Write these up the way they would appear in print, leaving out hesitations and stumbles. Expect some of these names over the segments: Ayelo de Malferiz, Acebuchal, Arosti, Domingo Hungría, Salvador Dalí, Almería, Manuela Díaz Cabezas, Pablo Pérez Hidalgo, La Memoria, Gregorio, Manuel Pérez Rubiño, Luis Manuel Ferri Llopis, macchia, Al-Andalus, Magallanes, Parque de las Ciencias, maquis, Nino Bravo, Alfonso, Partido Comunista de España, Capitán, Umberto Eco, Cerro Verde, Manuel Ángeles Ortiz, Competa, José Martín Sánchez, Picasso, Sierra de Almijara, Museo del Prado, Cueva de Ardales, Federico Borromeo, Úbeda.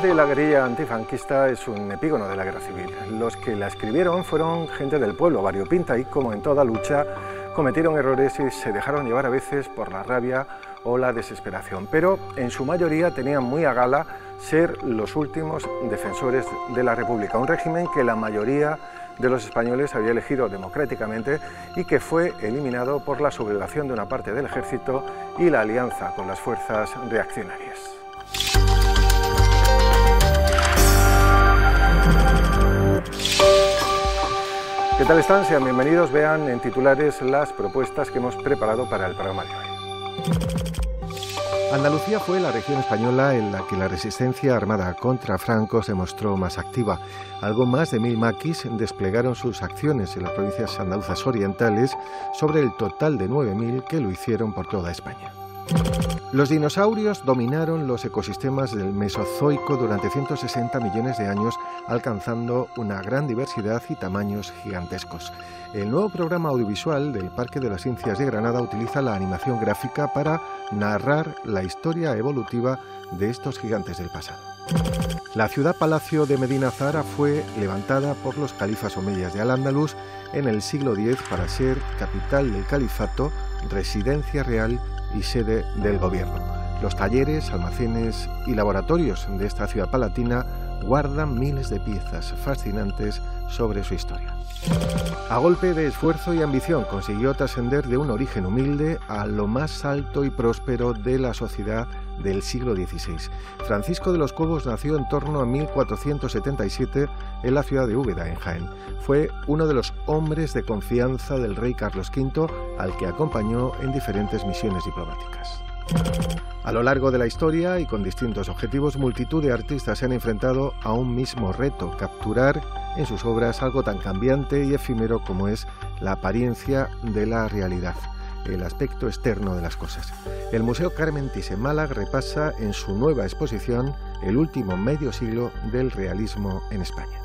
De la guerrilla antifranquista es un epígono de la guerra civil. Los que la escribieron fueron gente del pueblo variopinta y, como en toda lucha, cometieron errores y se dejaron llevar a veces por la rabia o la desesperación, pero en su mayoría tenían muy a gala ser los últimos defensores de la República, un régimen que la mayoría de los españoles había elegido democráticamente y que fue eliminado por la sublevación de una parte del ejército y la alianza con las fuerzas reaccionarias. ¿Qué tal están? Sean bienvenidos, vean en titulares las propuestas que hemos preparado para el programa de hoy. Andalucía fue la región española en la que la resistencia armada contra Franco se mostró más activa. Algo más de 1000 maquis desplegaron sus acciones en las provincias andaluzas orientales sobre el total de 9000 que lo hicieron por toda España. Los dinosaurios dominaron los ecosistemas del Mesozoico durante 160 millones de años, alcanzando una gran diversidad y tamaños gigantescos. El nuevo programa audiovisual del Parque de las Ciencias de Granada utiliza la animación gráfica para narrar la historia evolutiva de estos gigantes del pasado. La ciudad-palacio de Medina Azahara fue levantada por los califas omeyas de Al-Andalus en el siglo X para ser capital del califato, residencia real y sede del gobierno. Los talleres, almacenes y laboratorios de esta ciudad palatina guardan miles de piezas fascinantes sobre su historia. A golpe de esfuerzo y ambición consiguió trascender de un origen humilde a lo más alto y próspero de la sociedad del siglo XVI. Francisco de los Cubos nació en torno a 1477 en la ciudad de Úbeda, en Jaén. Fue uno de los hombres de confianza del rey Carlos V, al que acompañó en diferentes misiones diplomáticas. A lo largo de la historia y con distintos objetivos, multitud de artistas se han enfrentado a un mismo reto: capturar en sus obras algo tan cambiante y efímero como es la apariencia de la realidad, el aspecto externo de las cosas. El Museo Carmen Thyssen Málaga repasa en su nueva exposición el último medio siglo del realismo en España.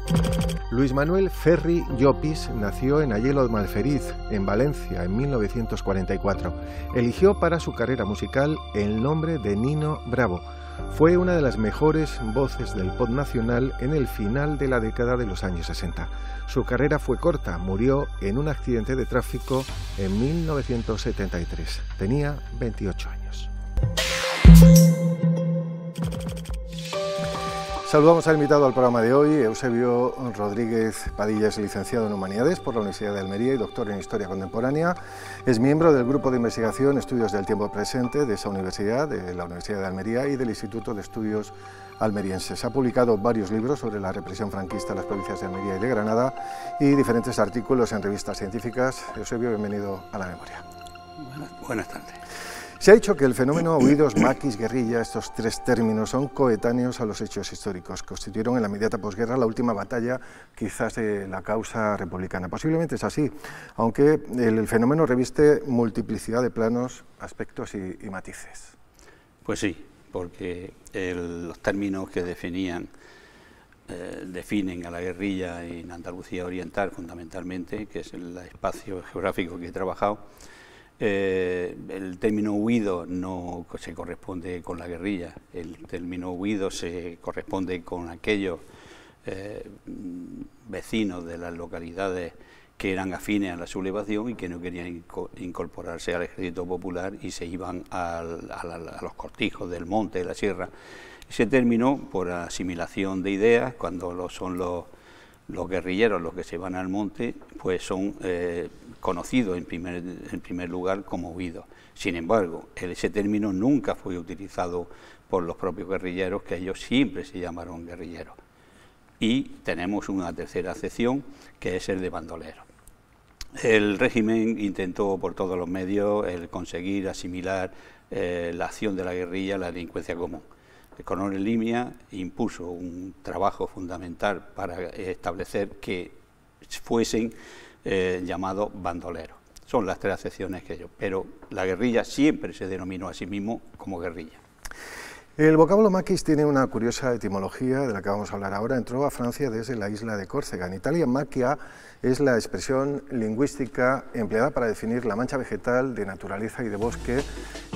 Luis Manuel Ferri Llopis nació en Ayelo de Malferiz, en Valencia, en 1944. Eligió para su carrera musical el nombre de Nino Bravo. Fue una de las mejores voces del pop nacional en el final de la década de los años 60. Su carrera fue corta, murió en un accidente de tráfico en 1973. Tenía 28 años. Saludamos al invitado al programa de hoy. Eusebio Rodríguez Padilla es licenciado en Humanidades por la Universidad de Almería y doctor en Historia Contemporánea. Es miembro del Grupo de Investigación Estudios del Tiempo Presente de esa universidad, de la Universidad de Almería y del Instituto de Estudios Almerienses. Ha publicado varios libros sobre la represión franquista en las provincias de Almería y de Granada y diferentes artículos en revistas científicas. Eusebio, bienvenido a La Memoria. Buenas tardes. Se ha dicho que el fenómeno huidos, maquis, guerrilla, estos tres términos son coetáneos a los hechos históricos. Constituyeron en la inmediata posguerra la última batalla, quizás, de la causa republicana. Posiblemente es así, aunque el fenómeno reviste multiplicidad de planos, aspectos y matices. Pues sí, porque los términos que definen a la guerrilla en Andalucía Oriental, fundamentalmente, que es el espacio geográfico que he trabajado. El término huido no se corresponde con la guerrilla, el término huido se corresponde con aquellos vecinos de las localidades que eran afines a la sublevación y que no querían incorporarse al ejército popular y se iban a los cortijos del monte, de la sierra. Ese término, por asimilación de ideas, cuando los guerrilleros, los que se van al monte, pues son conocidos en primer lugar como huidos. Sin embargo, ese término nunca fue utilizado por los propios guerrilleros, que ellos siempre se llamaron guerrilleros. Y tenemos una tercera acepción, que es el de bandolero. El régimen intentó por todos los medios el conseguir asimilar la acción de la guerrilla a la delincuencia común. El coronel Limia impuso un trabajo fundamental para establecer que fuesen llamados bandoleros. Son las tres acepciones que ellos, pero la guerrilla siempre se denominó a sí mismo como guerrilla. El vocablo maquis tiene una curiosa etimología de la que vamos a hablar ahora. Entró a Francia desde la isla de Córcega. En Italia, macchia es la expresión lingüística empleada para definir la mancha vegetal de naturaleza y de bosque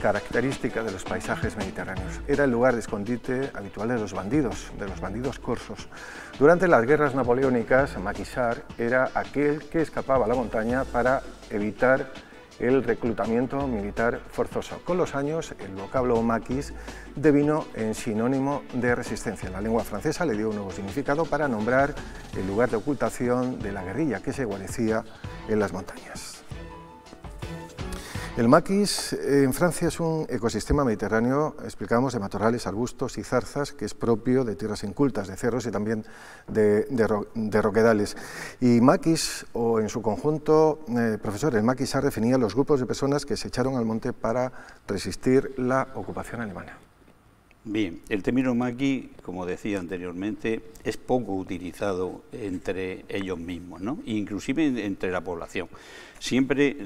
característica de los paisajes mediterráneos. Era el lugar de escondite habitual de los bandidos corsos. Durante las guerras napoleónicas, maquisar era aquel que escapaba a la montaña para evitar el reclutamiento militar forzoso. Con los años, el vocablo maquis devino en sinónimo de resistencia. La lengua francesa le dio un nuevo significado para nombrar el lugar de ocultación de la guerrilla que se guarecía en las montañas. El maquis en Francia es un ecosistema mediterráneo, explicamos, de matorrales, arbustos y zarzas, que es propio de tierras incultas, de cerros y también de roquedales. Y maquis, o en su conjunto, profesor, el maquisar definía los grupos de personas que se echaron al monte para resistir la ocupación alemana. Bien, el término maquis, como decía anteriormente, es poco utilizado entre ellos mismos, ¿no? Inclusive entre la población. Siempre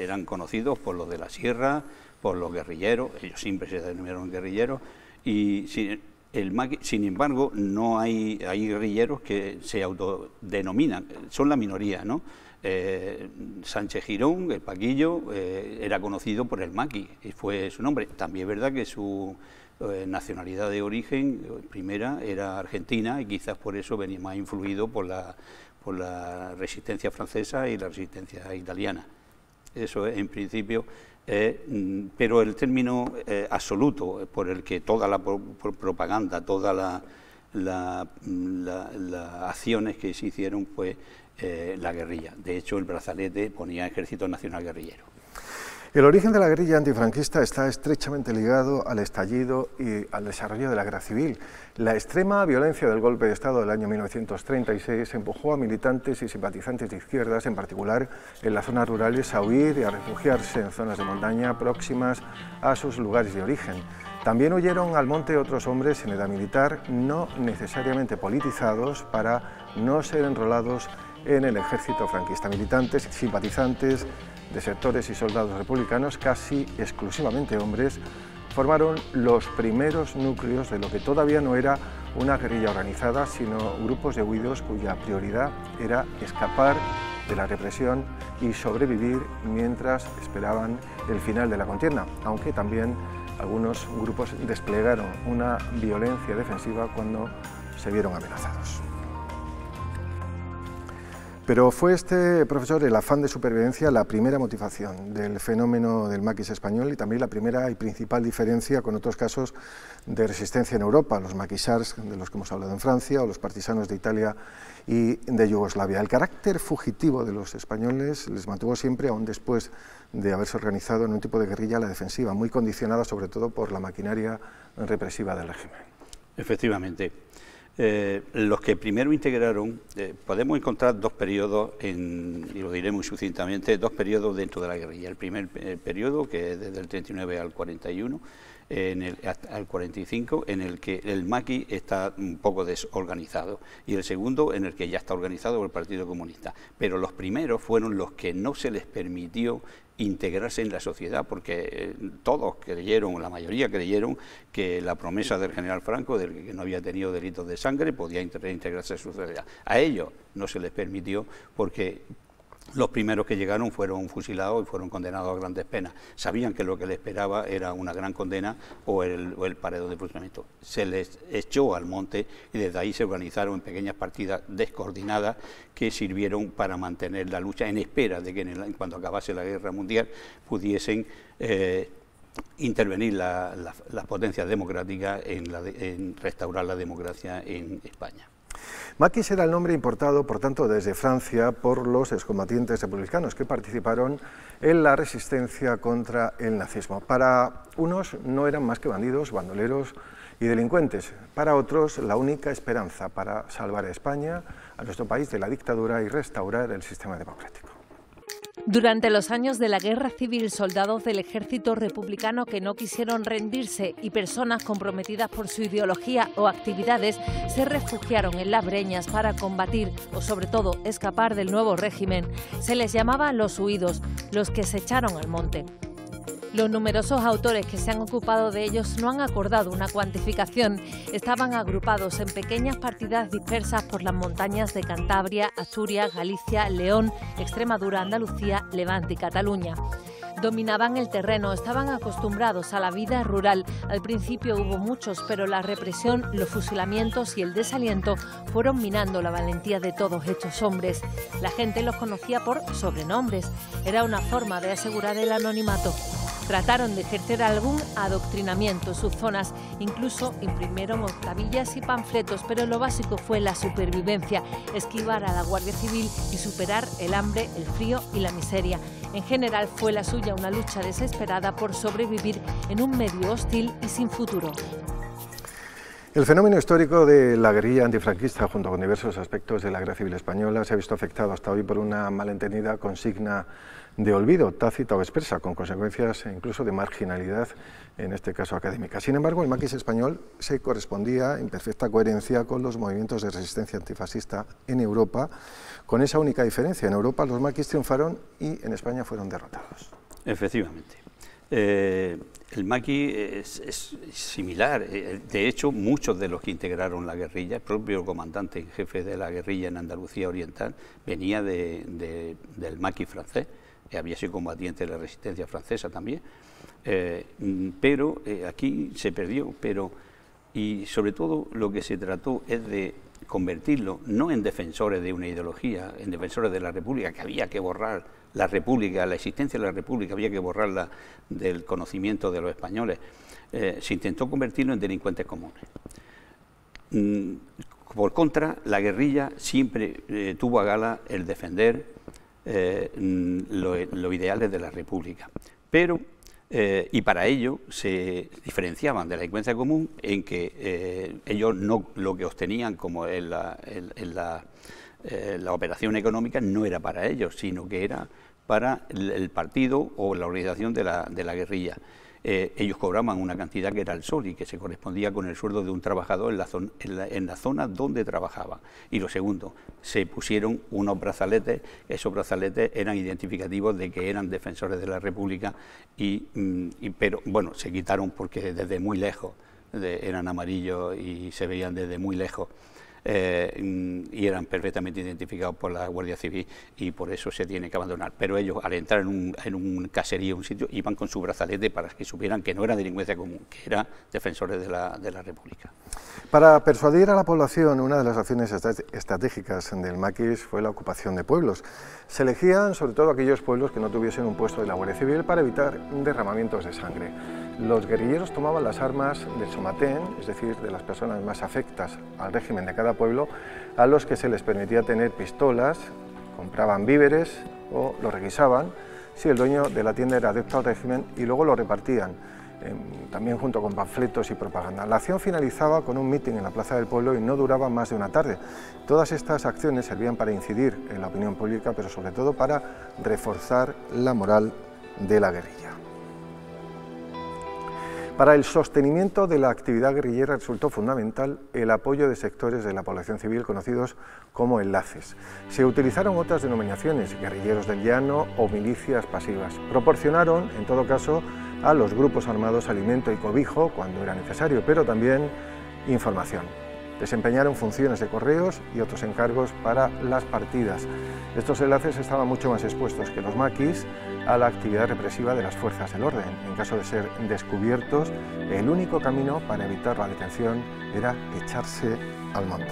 eran conocidos por los de la sierra, por los guerrilleros, ellos siempre se denominaron guerrilleros, y sin embargo no hay guerrilleros que se autodenominan, son la minoría, ¿no? Sánchez Girón, el Paquillo, era conocido por el maquis, y fue su nombre. También es verdad que su nacionalidad de origen primera era argentina y quizás por eso venía más influido por la resistencia francesa y la resistencia italiana. Eso es en principio, pero el término absoluto por el que toda la propaganda, todas las acciones que se hicieron fue la guerrilla. De hecho, el brazalete ponía Ejército Nacional Guerrillero. El origen de la guerrilla antifranquista está estrechamente ligado al estallido y al desarrollo de la guerra civil. La extrema violencia del golpe de Estado del año 1936 empujó a militantes y simpatizantes de izquierdas, en particular en las zonas rurales, a huir y a refugiarse en zonas de montaña próximas a sus lugares de origen. También huyeron al monte otros hombres en edad militar, no necesariamente politizados, para no ser enrolados en el ejército franquista. Militantes, simpatizantes, desertores y soldados republicanos, casi exclusivamente hombres, formaron los primeros núcleos de lo que todavía no era una guerrilla organizada, sino grupos de huidos cuya prioridad era escapar de la represión y sobrevivir mientras esperaban el final de la contienda, aunque también algunos grupos desplegaron una violencia defensiva cuando se vieron amenazados. Pero fue este, profesor, el afán de supervivencia la primera motivación del fenómeno del maquis español y también la primera y principal diferencia con otros casos de resistencia en Europa, los maquisards de los que hemos hablado en Francia o los partisanos de Italia y de Yugoslavia. El carácter fugitivo de los españoles les mantuvo siempre, aún después de haberse organizado en un tipo de guerrilla a la defensiva, muy condicionada sobre todo por la maquinaria represiva del régimen. Efectivamente. Los que primero integraron, podemos encontrar dos periodos, y lo diré muy sucintamente, dos periodos dentro de la guerrilla. El primer periodo, que es desde el 39 al 41, al 45, en el que el maquis está un poco desorganizado, y el segundo en el que ya está organizado por el Partido Comunista. Pero los primeros fueron los que no se les permitió integrarse en la sociedad, porque todos creyeron, la mayoría creyeron, que la promesa del general Franco, del que no había tenido delitos de sangre, podía integrarse en su sociedad. A ellos no se les permitió porque los primeros que llegaron fueron fusilados y fueron condenados a grandes penas. Sabían que lo que les esperaba era una gran condena o el paredón de fusilamiento. Se les echó al monte y desde ahí se organizaron en pequeñas partidas descoordinadas que sirvieron para mantener la lucha en espera de que cuando acabase la guerra mundial pudiesen intervenir las potencias democráticas en restaurar la democracia en España. Maquis era el nombre importado, por tanto, desde Francia por los excombatientes republicanos que participaron en la resistencia contra el nazismo. Para unos no eran más que bandidos, bandoleros y delincuentes. Para otros, la única esperanza para salvar a España, a nuestro país, de la dictadura y restaurar el sistema democrático. Durante los años de la Guerra Civil, soldados del ejército republicano que no quisieron rendirse y personas comprometidas por su ideología o actividades se refugiaron en las Breñas para combatir o, sobre todo, escapar del nuevo régimen. Se les llamaba los huidos, los que se echaron al monte. Los numerosos autores que se han ocupado de ellos no han acordado una cuantificación. Estaban agrupados en pequeñas partidas dispersas por las montañas de Cantabria, Asturias, Galicia, León, Extremadura, Andalucía, Levante y Cataluña. Dominaban el terreno, estaban acostumbrados a la vida rural. Al principio hubo muchos, pero la represión, los fusilamientos y el desaliento fueron minando la valentía de todos estos hombres. La gente los conocía por sobrenombres. Era una forma de asegurar el anonimato. Trataron de ejercer algún adoctrinamiento en sus zonas, incluso imprimieron octavillas y panfletos, pero lo básico fue la supervivencia, esquivar a la Guardia Civil y superar el hambre, el frío y la miseria. En general fue la suya una lucha desesperada por sobrevivir en un medio hostil y sin futuro. El fenómeno histórico de la guerrilla antifranquista, junto con diversos aspectos de la guerra civil española, se ha visto afectado hasta hoy por una malentendida consigna de olvido, tácita o expresa, con consecuencias incluso de marginalidad, en este caso académica. Sin embargo, el maquis español se correspondía en perfecta coherencia con los movimientos de resistencia antifascista en Europa, con esa única diferencia: en Europa los maquis triunfaron y en España fueron derrotados. Efectivamente. El maquis es similar. De hecho, muchos de los que integraron la guerrilla, el propio comandante en jefe de la guerrilla en Andalucía Oriental, venía del maquis francés. Había sido combatiente de la resistencia francesa también, pero aquí se perdió, y sobre todo lo que se trató es de convertirlo no en defensores de una ideología, en defensores de la República, que había que borrar la República, la existencia de la República, había que borrarla del conocimiento de los españoles. Se intentó convertirlo en delincuentes comunes. Por contra, la guerrilla siempre tuvo a gala el defender los ideales de la República, pero y para ello se diferenciaban de la delincuencia común en que ellos no, lo que obtenían como en la operación económica no era para ellos, sino que era para el partido o la organización de la guerrilla. Ellos cobraban una cantidad que era el sol y que se correspondía con el sueldo de un trabajador en la zona donde trabajaba. Y lo segundo, se pusieron unos brazaletes. Esos brazaletes eran identificativos de que eran defensores de la República, pero bueno, se quitaron porque desde muy lejos eran amarillos y se veían desde muy lejos. Y eran perfectamente identificados por la Guardia Civil y por eso se tiene que abandonar. Pero ellos, al entrar en un caserío, un sitio, iban con su brazalete para que supieran que no era delincuencia común, que eran defensores de la República. Para persuadir a la población, una de las acciones estratégicas del maquis fue la ocupación de pueblos. Se elegían sobre todo aquellos pueblos que no tuviesen un puesto de la Guardia Civil para evitar derramamientos de sangre. Los guerrilleros tomaban las armas del somatén, es decir, de las personas más afectas al régimen de cada pueblo, a los que se les permitía tener pistolas, compraban víveres o los requisaban si el dueño de la tienda era adepto al régimen, y luego lo repartían, también junto con panfletos y propaganda. La acción finalizaba con un mitin en la plaza del pueblo y no duraba más de una tarde. Todas estas acciones servían para incidir en la opinión pública, pero sobre todo para reforzar la moral de la guerrilla. Para el sostenimiento de la actividad guerrillera resultó fundamental el apoyo de sectores de la población civil conocidos como enlaces. Se utilizaron otras denominaciones, guerrilleros del llano o milicias pasivas. Proporcionaron, en todo caso, a los grupos armados alimento y cobijo cuando era necesario, pero también información. Desempeñaron funciones de correos y otros encargos para las partidas. Estos enlaces estaban mucho más expuestos que los maquis a la actividad represiva de las fuerzas del orden. En caso de ser descubiertos, el único camino para evitar la detención era echarse al monte.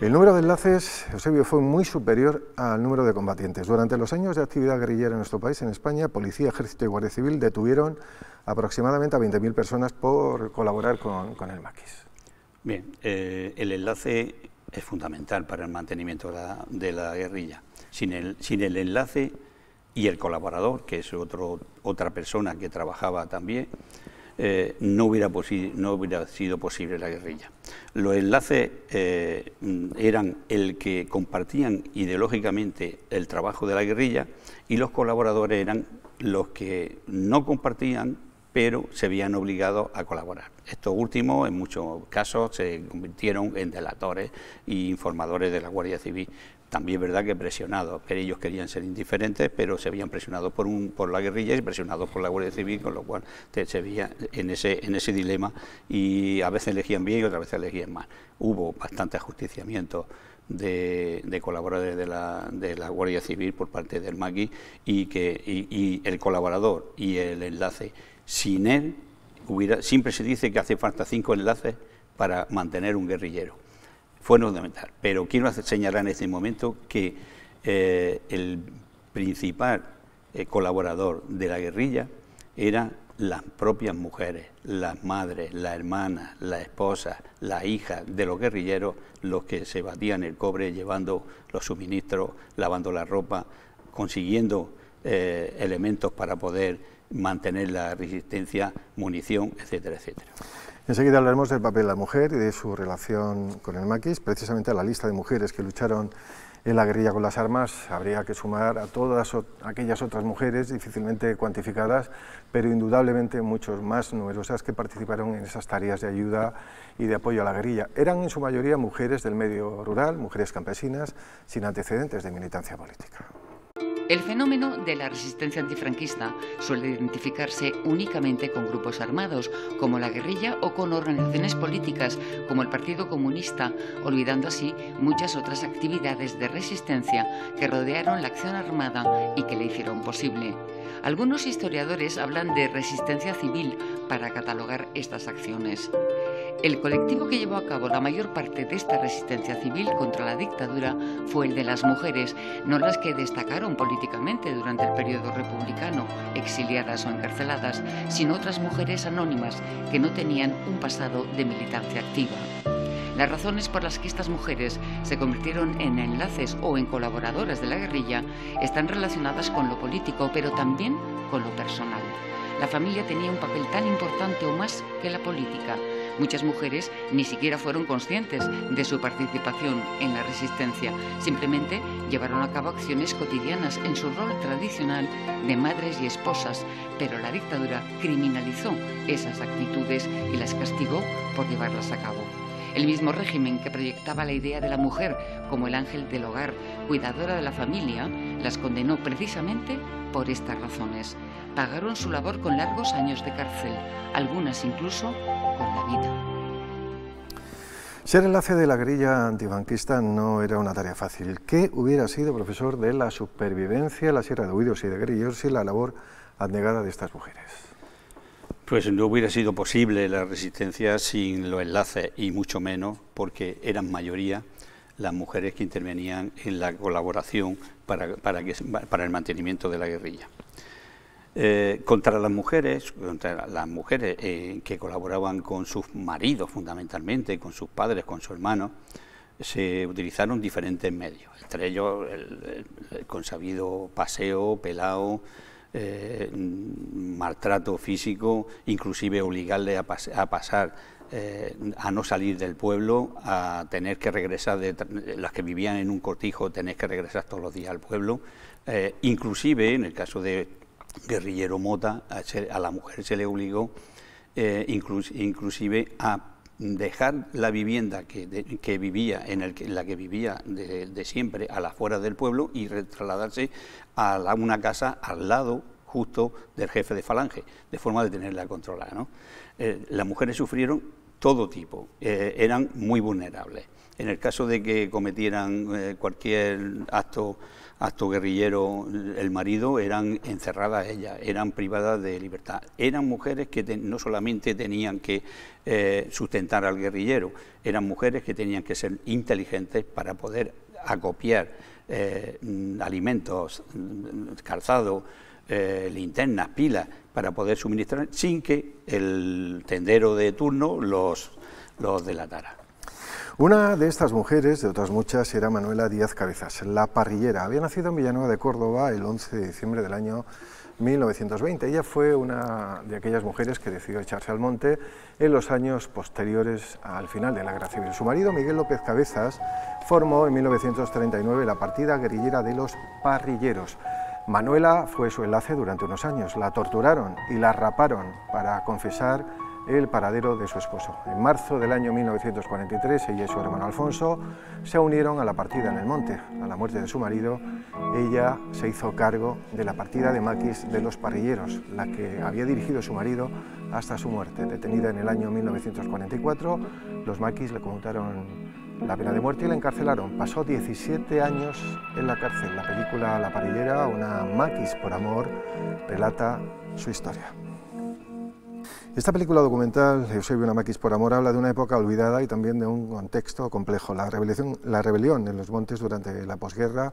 El número de enlaces, Eusebio, fue muy superior al número de combatientes. Durante los años de actividad guerrillera en nuestro país, en España, policía, ejército y guardia civil detuvieron aproximadamente a 20.000 personas por colaborar con el maquis. Bien, el enlace es fundamental para el mantenimiento de la guerrilla. Sin el enlace y el colaborador, que es otra persona que trabajaba también, no hubiera sido posible la guerrilla. Los enlaces eran el que compartían ideológicamente el trabajo de la guerrilla, y los colaboradores eran los que no compartían pero se habían obligado a colaborar. Estos últimos, en muchos casos, se convirtieron en delatores e informadores de la Guardia Civil, También es verdad que presionados, que ellos querían ser indiferentes, pero se habían presionado por la guerrilla y presionados por la Guardia Civil, con lo cual se veía en ese dilema, y a veces elegían bien y otras veces elegían mal. Hubo bastante ajusticiamiento de colaboradores de la Guardia Civil por parte del Maqui, y el colaborador y el enlace, sin él hubiera, siempre se dice que hace falta 5 enlaces para mantener un guerrillero. Fue fundamental, pero quiero señalar en este momento que el principal colaborador de la guerrilla eran las propias mujeres, las madres, las hermanas, las esposas, las hijas de los guerrilleros, los que se batían el cobre llevando los suministros, lavando la ropa, consiguiendo elementos para poder mantener la resistencia, munición, etcétera, etcétera. Enseguida hablaremos del papel de la mujer y de su relación con el maquis. Precisamente a la lista de mujeres que lucharon en la guerrilla con las armas habría que sumar a todas aquellas otras mujeres difícilmente cuantificadas, pero indudablemente muchos más numerosas que participaron en esas tareas de ayuda y de apoyo a la guerrilla. Eran en su mayoría mujeres del medio rural, mujeres campesinas sin antecedentes de militancia política. El fenómeno de la resistencia antifranquista suele identificarse únicamente con grupos armados, como la guerrilla, o con organizaciones políticas, como el Partido Comunista, olvidando así muchas otras actividades de resistencia que rodearon la acción armada y que la hicieron posible. Algunos historiadores hablan de resistencia civil para catalogar estas acciones. El colectivo que llevó a cabo la mayor parte de esta resistencia civil contra la dictadura fue el de las mujeres, no las que destacaron políticamente durante el periodo republicano, exiliadas o encarceladas, sino otras mujeres anónimas que no tenían un pasado de militancia activa. Las razones por las que estas mujeres se convirtieron en enlaces o en colaboradoras de la guerrilla están relacionadas con lo político, pero también con lo personal. La familia tenía un papel tan importante o más que la política. Muchas mujeres ni siquiera fueron conscientes de su participación en la resistencia, simplemente llevaron a cabo acciones cotidianas en su rol tradicional de madres y esposas, pero la dictadura criminalizó esas actitudes y las castigó por llevarlas a cabo. El mismo régimen que proyectaba la idea de la mujer como el ángel del hogar, cuidadora de la familia, las condenó precisamente por estas razones. Pagaron su labor con largos años de cárcel, algunas incluso con la vida. Ser enlace de la guerrilla antifranquista no era una tarea fácil. ¿Qué hubiera sido, profesor, de la supervivencia, la sierra de huidos y de guerrilleros y la labor abnegada de estas mujeres? Pues no hubiera sido posible la resistencia sin los enlaces, y mucho menos porque eran mayoría las mujeres que intervenían en la colaboración para el mantenimiento de la guerrilla. Contra las mujeres que colaboraban con sus maridos fundamentalmente, con sus padres, con sus hermanos, se utilizaron diferentes medios, entre ellos el consabido paseo, pelao, maltrato físico, inclusive obligarle a no salir del pueblo, a tener que regresar, las que vivían en un cortijo, tener que regresar todos los días al pueblo, inclusive en el caso de guerrillero Mota, a la mujer se le obligó inclusive a dejar la vivienda que vivía de siempre a las afueras del pueblo y trasladarse a una casa al lado justo del jefe de falange, de forma de tenerla controlada, ¿no? Las mujeres sufrieron todo tipo, eran muy vulnerables. En el caso de que cometieran cualquier acto guerrillero el marido, eran encerradas ellas, eran privadas de libertad. Eran mujeres que no solamente tenían que sustentar al guerrillero, eran mujeres que tenían que ser inteligentes para poder acopiar alimentos, calzado, linternas, pilas, para poder suministrar sin que el tendero de turno los delatara. Una de estas mujeres, de otras muchas, era Manuela Díaz Cabezas, la parrillera. Había nacido en Villanueva de Córdoba el 11 de diciembre del año 1920. Ella fue una de aquellas mujeres que decidió echarse al monte en los años posteriores al final de la Guerra Civil. Su marido, Miguel López Cabezas, formó en 1939 la partida guerrillera de los parrilleros. Manuela fue su enlace durante unos años. La torturaron y la raparon para confesar el paradero de su esposo. En marzo del año 1943, ella y su hermano Alfonso se unieron a la partida en el monte. A la muerte de su marido, ella se hizo cargo de la partida de maquis de los parrilleros, la que había dirigido su marido hasta su muerte. Detenida en el año 1944, los maquis le conmutaron la pena de muerte y la encarcelaron. Pasó 17 años en la cárcel. La película La Parrillera, una maquis por amor, relata su historia. Esta película documental, Eusebio, una maquis por amor, habla de una época olvidada y también de un contexto complejo, la rebelión en los montes durante la posguerra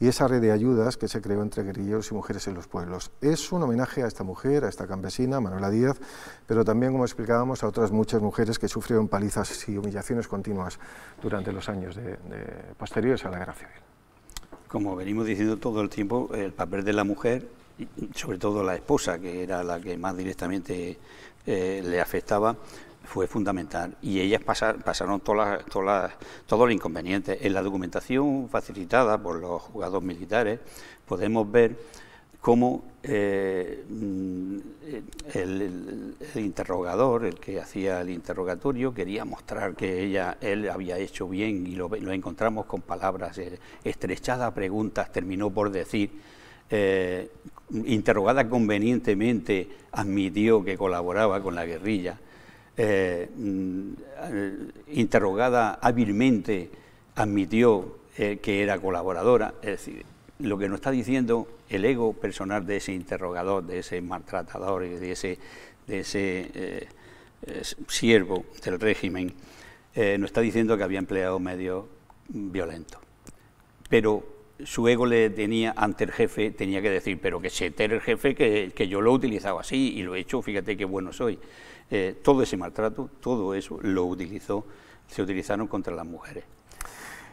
y esa red de ayudas que se creó entre guerrilleros y mujeres en los pueblos. Es un homenaje a esta mujer, a esta campesina, Manuela Díaz, pero también, como explicábamos, a otras muchas mujeres que sufrieron palizas y humillaciones continuas durante los años posteriores a la Guerra Civil. Como venimos diciendo todo el tiempo, el papel de la mujer, sobre todo la esposa, que era la que más directamente le afectaba, fue fundamental, y ellas pasaron todos los inconvenientes. En la documentación facilitada por los juzgados militares podemos ver cómo el interrogador, el que hacía el interrogatorio, quería mostrar que él había hecho bien, y lo encontramos con palabras estrechadas, preguntas, terminó por decir... interrogada convenientemente, admitió que colaboraba con la guerrilla, interrogada hábilmente, admitió que era colaboradora. Es decir, lo que nos está diciendo el ego personal de ese interrogador, de ese maltratador, de ese siervo del régimen, nos está diciendo que había empleado medios violentos. Pero su ego le tenía ante el jefe, tenía que decir, pero que se entere el jefe que yo lo he utilizado así y lo he hecho, fíjate qué bueno soy. Todo ese maltrato, todo eso se utilizaron contra las mujeres.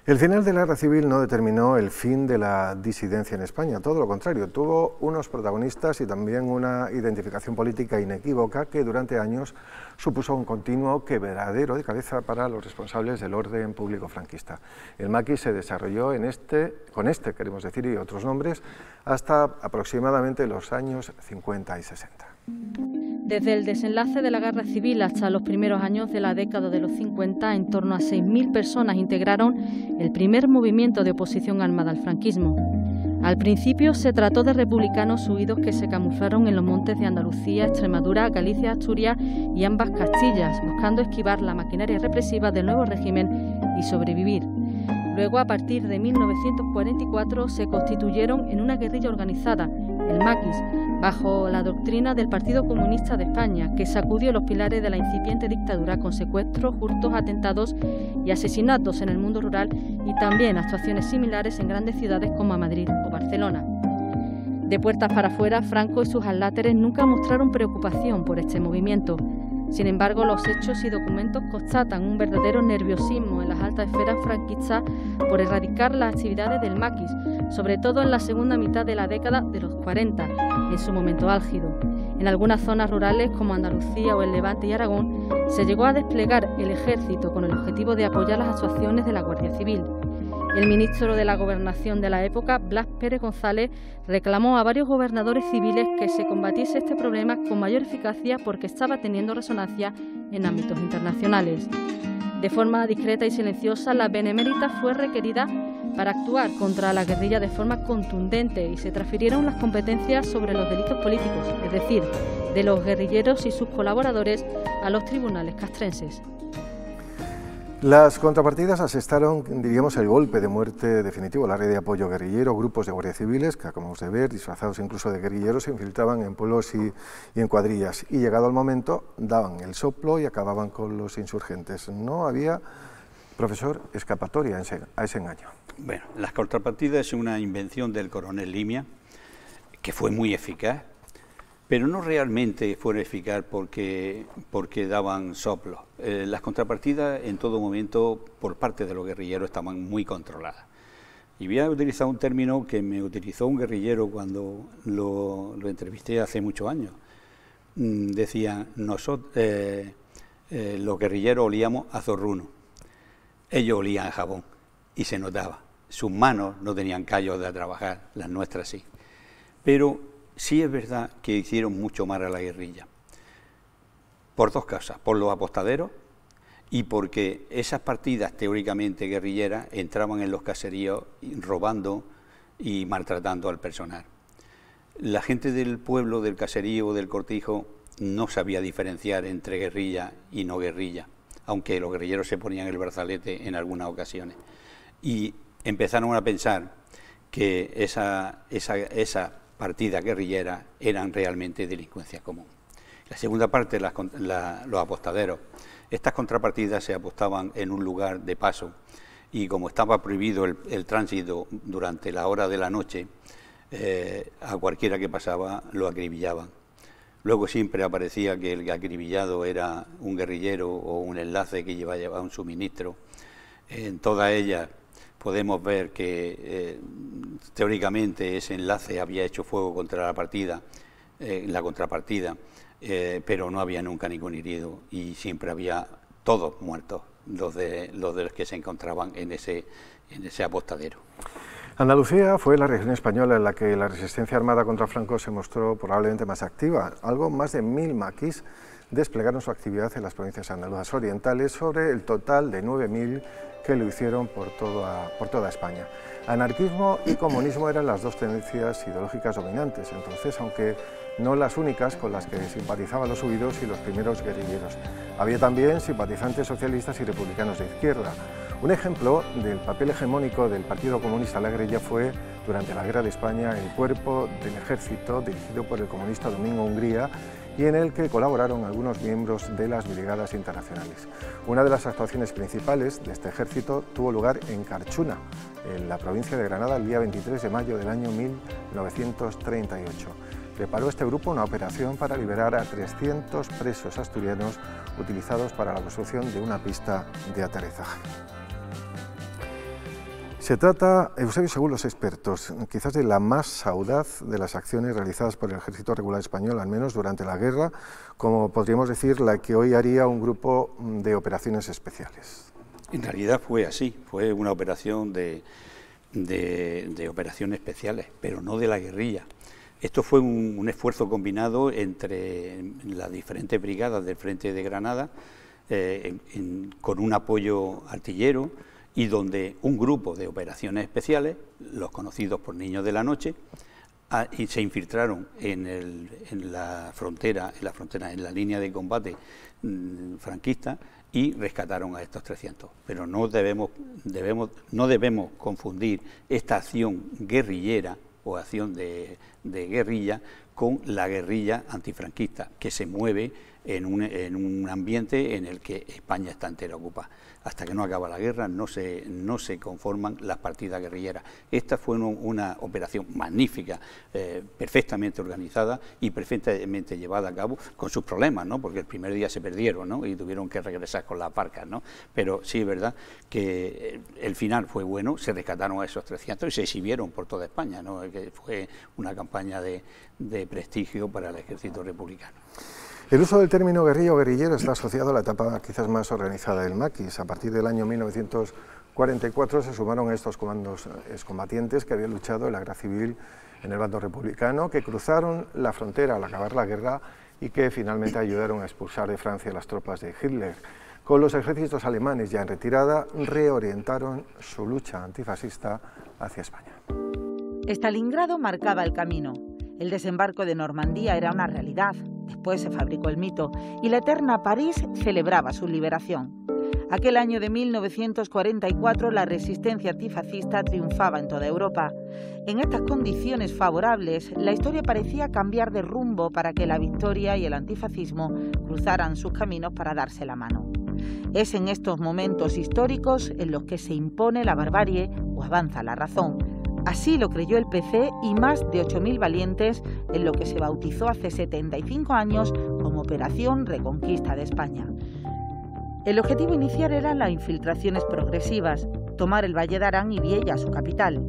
El final de la Guerra Civil no determinó el fin de la disidencia en España, todo lo contrario, tuvo unos protagonistas y también una identificación política inequívoca que durante años supuso un continuo quebradero de cabeza para los responsables del orden público franquista. El maquis se desarrolló queremos decir, y otros nombres, hasta aproximadamente los años 50 y 60. Desde el desenlace de la Guerra Civil hasta los primeros años de la década de los 50, en torno a 6.000 personas integraron el primer movimiento de oposición armada al franquismo. Al principio se trató de republicanos huidos que se camuflaron en los montes de Andalucía, Extremadura, Galicia, Asturias y ambas Castillas, buscando esquivar la maquinaria represiva del nuevo régimen y sobrevivir. Luego, a partir de 1944, se constituyeron en una guerrilla organizada, el maquis, bajo la doctrina del Partido Comunista de España, que sacudió los pilares de la incipiente dictadura con secuestros, hurtos, atentados y asesinatos en el mundo rural, y también actuaciones similares en grandes ciudades como Madrid o Barcelona. De puertas para afuera, Franco y sus adláteres nunca mostraron preocupación por este movimiento. Sin embargo, los hechos y documentos constatan un verdadero nerviosismo en las altas esferas franquistas por erradicar las actividades del maquis, sobre todo en la segunda mitad de la década de los 40, en su momento álgido. En algunas zonas rurales, como Andalucía o el Levante y Aragón, se llegó a desplegar el ejército con el objetivo de apoyar las actuaciones de la Guardia Civil. El ministro de la Gobernación de la época, Blas Pérez González, reclamó a varios gobernadores civiles que se combatiese este problema con mayor eficacia porque estaba teniendo resonancia en ámbitos internacionales. De forma discreta y silenciosa, la Benemérita fue requerida para actuar contra la guerrilla de forma contundente y se transfirieron las competencias sobre los delitos políticos, es decir, de los guerrilleros y sus colaboradores, a los tribunales castrenses. Las contrapartidas asestaron, diríamos, el golpe de muerte definitivo. La red de apoyo guerrillero, grupos de guardias civiles, que acabamos de ver, disfrazados incluso de guerrilleros, se infiltraban en pueblos y en cuadrillas. Y llegado el momento, daban el soplo y acababan con los insurgentes. No había, profesor, escapatoria a ese engaño. Bueno, las contrapartidas es una invención del coronel Limia, que fue muy eficaz, pero no realmente fueron eficaz porque daban soplo. Las contrapartidas en todo momento por parte de los guerrilleros estaban muy controladas. Y voy a utilizar un término que me utilizó un guerrillero cuando lo entrevisté hace muchos años. Decía, los guerrilleros olíamos a zorruno, ellos olían a jabón y se notaba. Sus manos no tenían callos de trabajar, las nuestras sí. Pero sí es verdad que hicieron mucho mal a la guerrilla. por dos cosas, por los apostaderos y porque esas partidas teóricamente guerrilleras entraban en los caseríos robando y maltratando al personal. La gente del pueblo, del caserío, del cortijo, no sabía diferenciar entre guerrilla y no guerrilla, aunque los guerrilleros se ponían el brazalete en algunas ocasiones. Y empezaron a pensar que esa partida guerrillera eran realmente delincuencia común. La segunda parte, los apostaderos. Estas contrapartidas se apostaban en un lugar de paso y como estaba prohibido el tránsito durante la hora de la noche, a cualquiera que pasaba lo acribillaban. Luego siempre aparecía que el acribillado era un guerrillero o un enlace que llevaba un suministro. En todas ellas podemos ver que teóricamente ese enlace había hecho fuego contra la contrapartida, pero no había nunca ningún herido y siempre había todos muertos, los de los que se encontraban en ese apostadero. Andalucía fue la región española en la que la resistencia armada contra Franco se mostró probablemente más activa. Algo más de 1000 maquis desplegaron su actividad en las provincias andaluzas orientales sobre el total de 9000 que lo hicieron por toda España. Anarquismo y comunismo eran las dos tendencias ideológicas dominantes, entonces, aunque no las únicas con las que simpatizaban los huidos y los primeros guerrilleros. Había también simpatizantes socialistas y republicanos de izquierda. Un ejemplo del papel hegemónico del Partido Comunista de la Guerrilla fue, durante la Guerra de España, el cuerpo del ejército dirigido por el comunista Domingo Hungría y en el que colaboraron algunos miembros de las brigadas internacionales. Una de las actuaciones principales de este ejército tuvo lugar en Carchuna, en la provincia de Granada, el día 23 de mayo del año 1938. Preparó este grupo una operación para liberar a 300 presos asturianos utilizados para la construcción de una pista de aterrizaje. Se trata, Eusebio, según los expertos, quizás de la más audaz de las acciones realizadas por el Ejército Regular Español, al menos durante la guerra, como podríamos decir, la que hoy haría un grupo de operaciones especiales. En realidad fue así, fue una operación de operaciones especiales, pero no de la guerrilla. Esto fue un esfuerzo combinado entre las diferentes brigadas del Frente de Granada, con un apoyo artillero, y donde un grupo de operaciones especiales, los conocidos por Niños de la Noche, y se infiltraron en la frontera, en la línea de combate franquista y rescataron a estos 300. Pero no debemos confundir esta acción guerrillera o acción de guerrilla con la guerrilla antifranquista, que se mueve en un ambiente en el que España está entera ocupada. Hasta que no acaba la guerra no se conforman las partidas guerrilleras. Esta fue una operación magnífica, perfectamente organizada y perfectamente llevada a cabo, con sus problemas, ¿no? Porque el primer día se perdieron, ¿no? Y tuvieron que regresar con las barcas, ¿no? Pero sí es verdad que el final fue bueno, se rescataron a esos 300 y se exhibieron por toda España, ¿no? Que fue una campaña de prestigio para el ejército republicano. El uso del término guerrilla o guerrillero está asociado a la etapa quizás más organizada del maquis. A partir del año 1944 se sumaron a estos comandos excombatientes que habían luchado en la guerra civil en el bando republicano, que cruzaron la frontera al acabar la guerra y que finalmente ayudaron a expulsar de Francia las tropas de Hitler. Con los ejércitos alemanes ya en retirada, reorientaron su lucha antifascista hacia España. Stalingrado marcaba el camino. El desembarco de Normandía era una realidad. Después se fabricó el mito y la eterna París celebraba su liberación. Aquel año de 1944 la resistencia antifascista triunfaba en toda Europa. En estas condiciones favorables, la historia parecía cambiar de rumbo para que la victoria y el antifascismo cruzaran sus caminos para darse la mano. Es en estos momentos históricos en los que se impone la barbarie o avanza la razón. Así lo creyó el PC y más de 8000 valientes en lo que se bautizó hace 75 años como Operación Reconquista de España. El objetivo inicial eran las infiltraciones progresivas, tomar el Valle de Arán y Viella, su capital.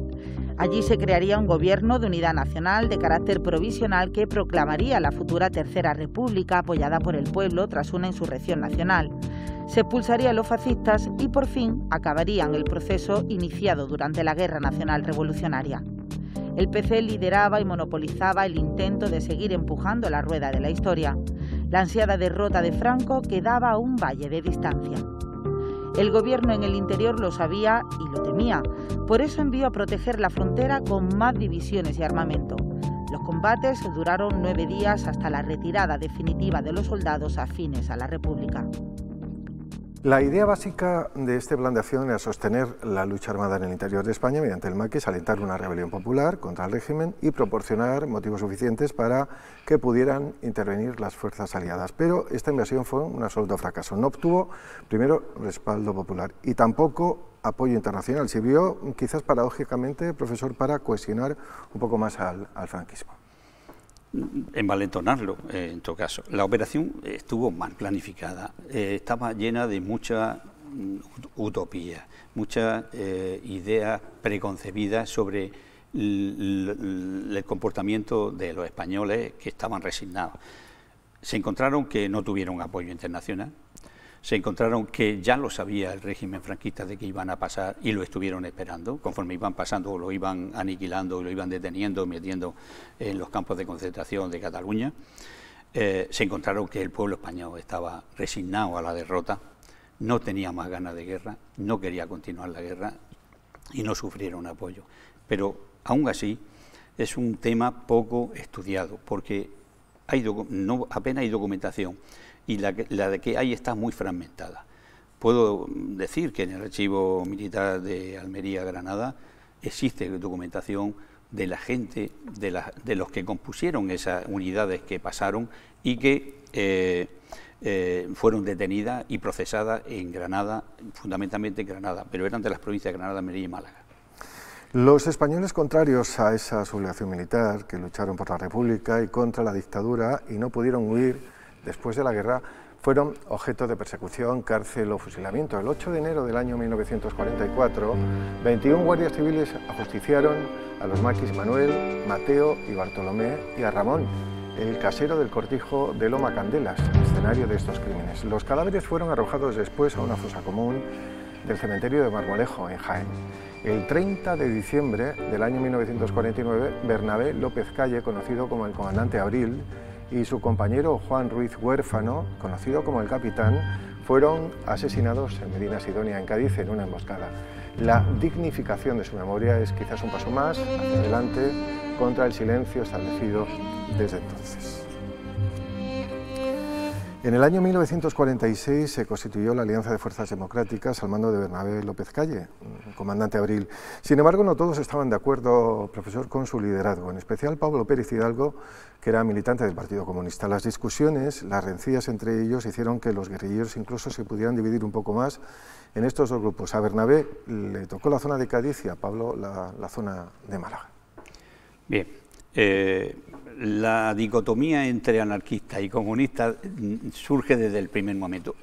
Allí se crearía un gobierno de unidad nacional de carácter provisional que proclamaría la futura Tercera República apoyada por el pueblo tras una insurrección nacional. Se expulsaría a los fascistas y por fin acabarían el proceso iniciado durante la Guerra Nacional Revolucionaria. El PC lideraba y monopolizaba el intento de seguir empujando la rueda de la historia. La ansiada derrota de Franco quedaba a un valle de distancia. El gobierno en el interior lo sabía y lo temía, por eso envió a proteger la frontera con más divisiones y armamento. Los combates duraron 9 días hasta la retirada definitiva de los soldados afines a la República. La idea básica de este plan de acción era sostener la lucha armada en el interior de España mediante el maquis, alentar una rebelión popular contra el régimen y proporcionar motivos suficientes para que pudieran intervenir las fuerzas aliadas. Pero esta invasión fue un absoluto fracaso. No obtuvo, primero, respaldo popular y tampoco apoyo internacional. Sirvió, quizás paradójicamente, profesor, para cohesionar un poco más al franquismo. Envalentonarlo, en todo caso. La operación estuvo mal planificada, estaba llena de muchas utopías, muchas ideas preconcebidas sobre el comportamiento de los españoles que estaban resignados. Se encontraron que no tuvieron apoyo internacional, se encontraron que ya lo sabía el régimen franquista de que iban a pasar y lo estuvieron esperando, conforme iban pasando lo iban aniquilando, lo iban deteniendo, metiendo en los campos de concentración de Cataluña. Se encontraron que el pueblo español estaba resignado a la derrota, no tenía más ganas de guerra, no quería continuar la guerra y no sufrieron apoyo. Pero aún así es un tema poco estudiado porque apenas hay documentación. Y la de que hay está muy fragmentada. Puedo decir que en el archivo militar de Almería, Granada, existe documentación de la gente, de los que compusieron esas unidades que pasaron y que fueron detenidas y procesadas en Granada, fundamentalmente en Granada, pero eran de las provincias de Granada, Almería y Málaga. Los españoles contrarios a esa sublevación militar, que lucharon por la República y contra la dictadura y no pudieron huir, después de la guerra fueron objeto de persecución, cárcel o fusilamiento. El 8 de enero del año 1944, 21 guardias civiles ajusticiaron a los maquis Manuel, Mateo y Bartolomé y a Ramón, el casero del cortijo de Loma Candelas, escenario de estos crímenes. Los cadáveres fueron arrojados después a una fosa común del cementerio de Marmolejo, en Jaén. El 30 de diciembre del año 1949, Bernabé López Calle, conocido como el Comandante Abril, y su compañero Juan Ruiz Huérfano, conocido como el Capitán, fueron asesinados en Medina Sidonia, en Cádiz, en una emboscada. La dignificación de su memoria es quizás un paso más hacia adelante contra el silencio establecido desde entonces. En el año 1946 se constituyó la Alianza de Fuerzas Democráticas al mando de Bernabé López Calle, comandante Abril. Sin embargo, no todos estaban de acuerdo, profesor, con su liderazgo, en especial Pablo Pérez Hidalgo, que era militante del Partido Comunista. Las discusiones, las rencillas entre ellos, hicieron que los guerrilleros incluso se pudieran dividir un poco más en estos dos grupos. A Bernabé le tocó la zona de Cádiz y a Pablo la zona de Málaga. Bien. La dicotomía entre anarquistas y comunistas surge desde el primer momento,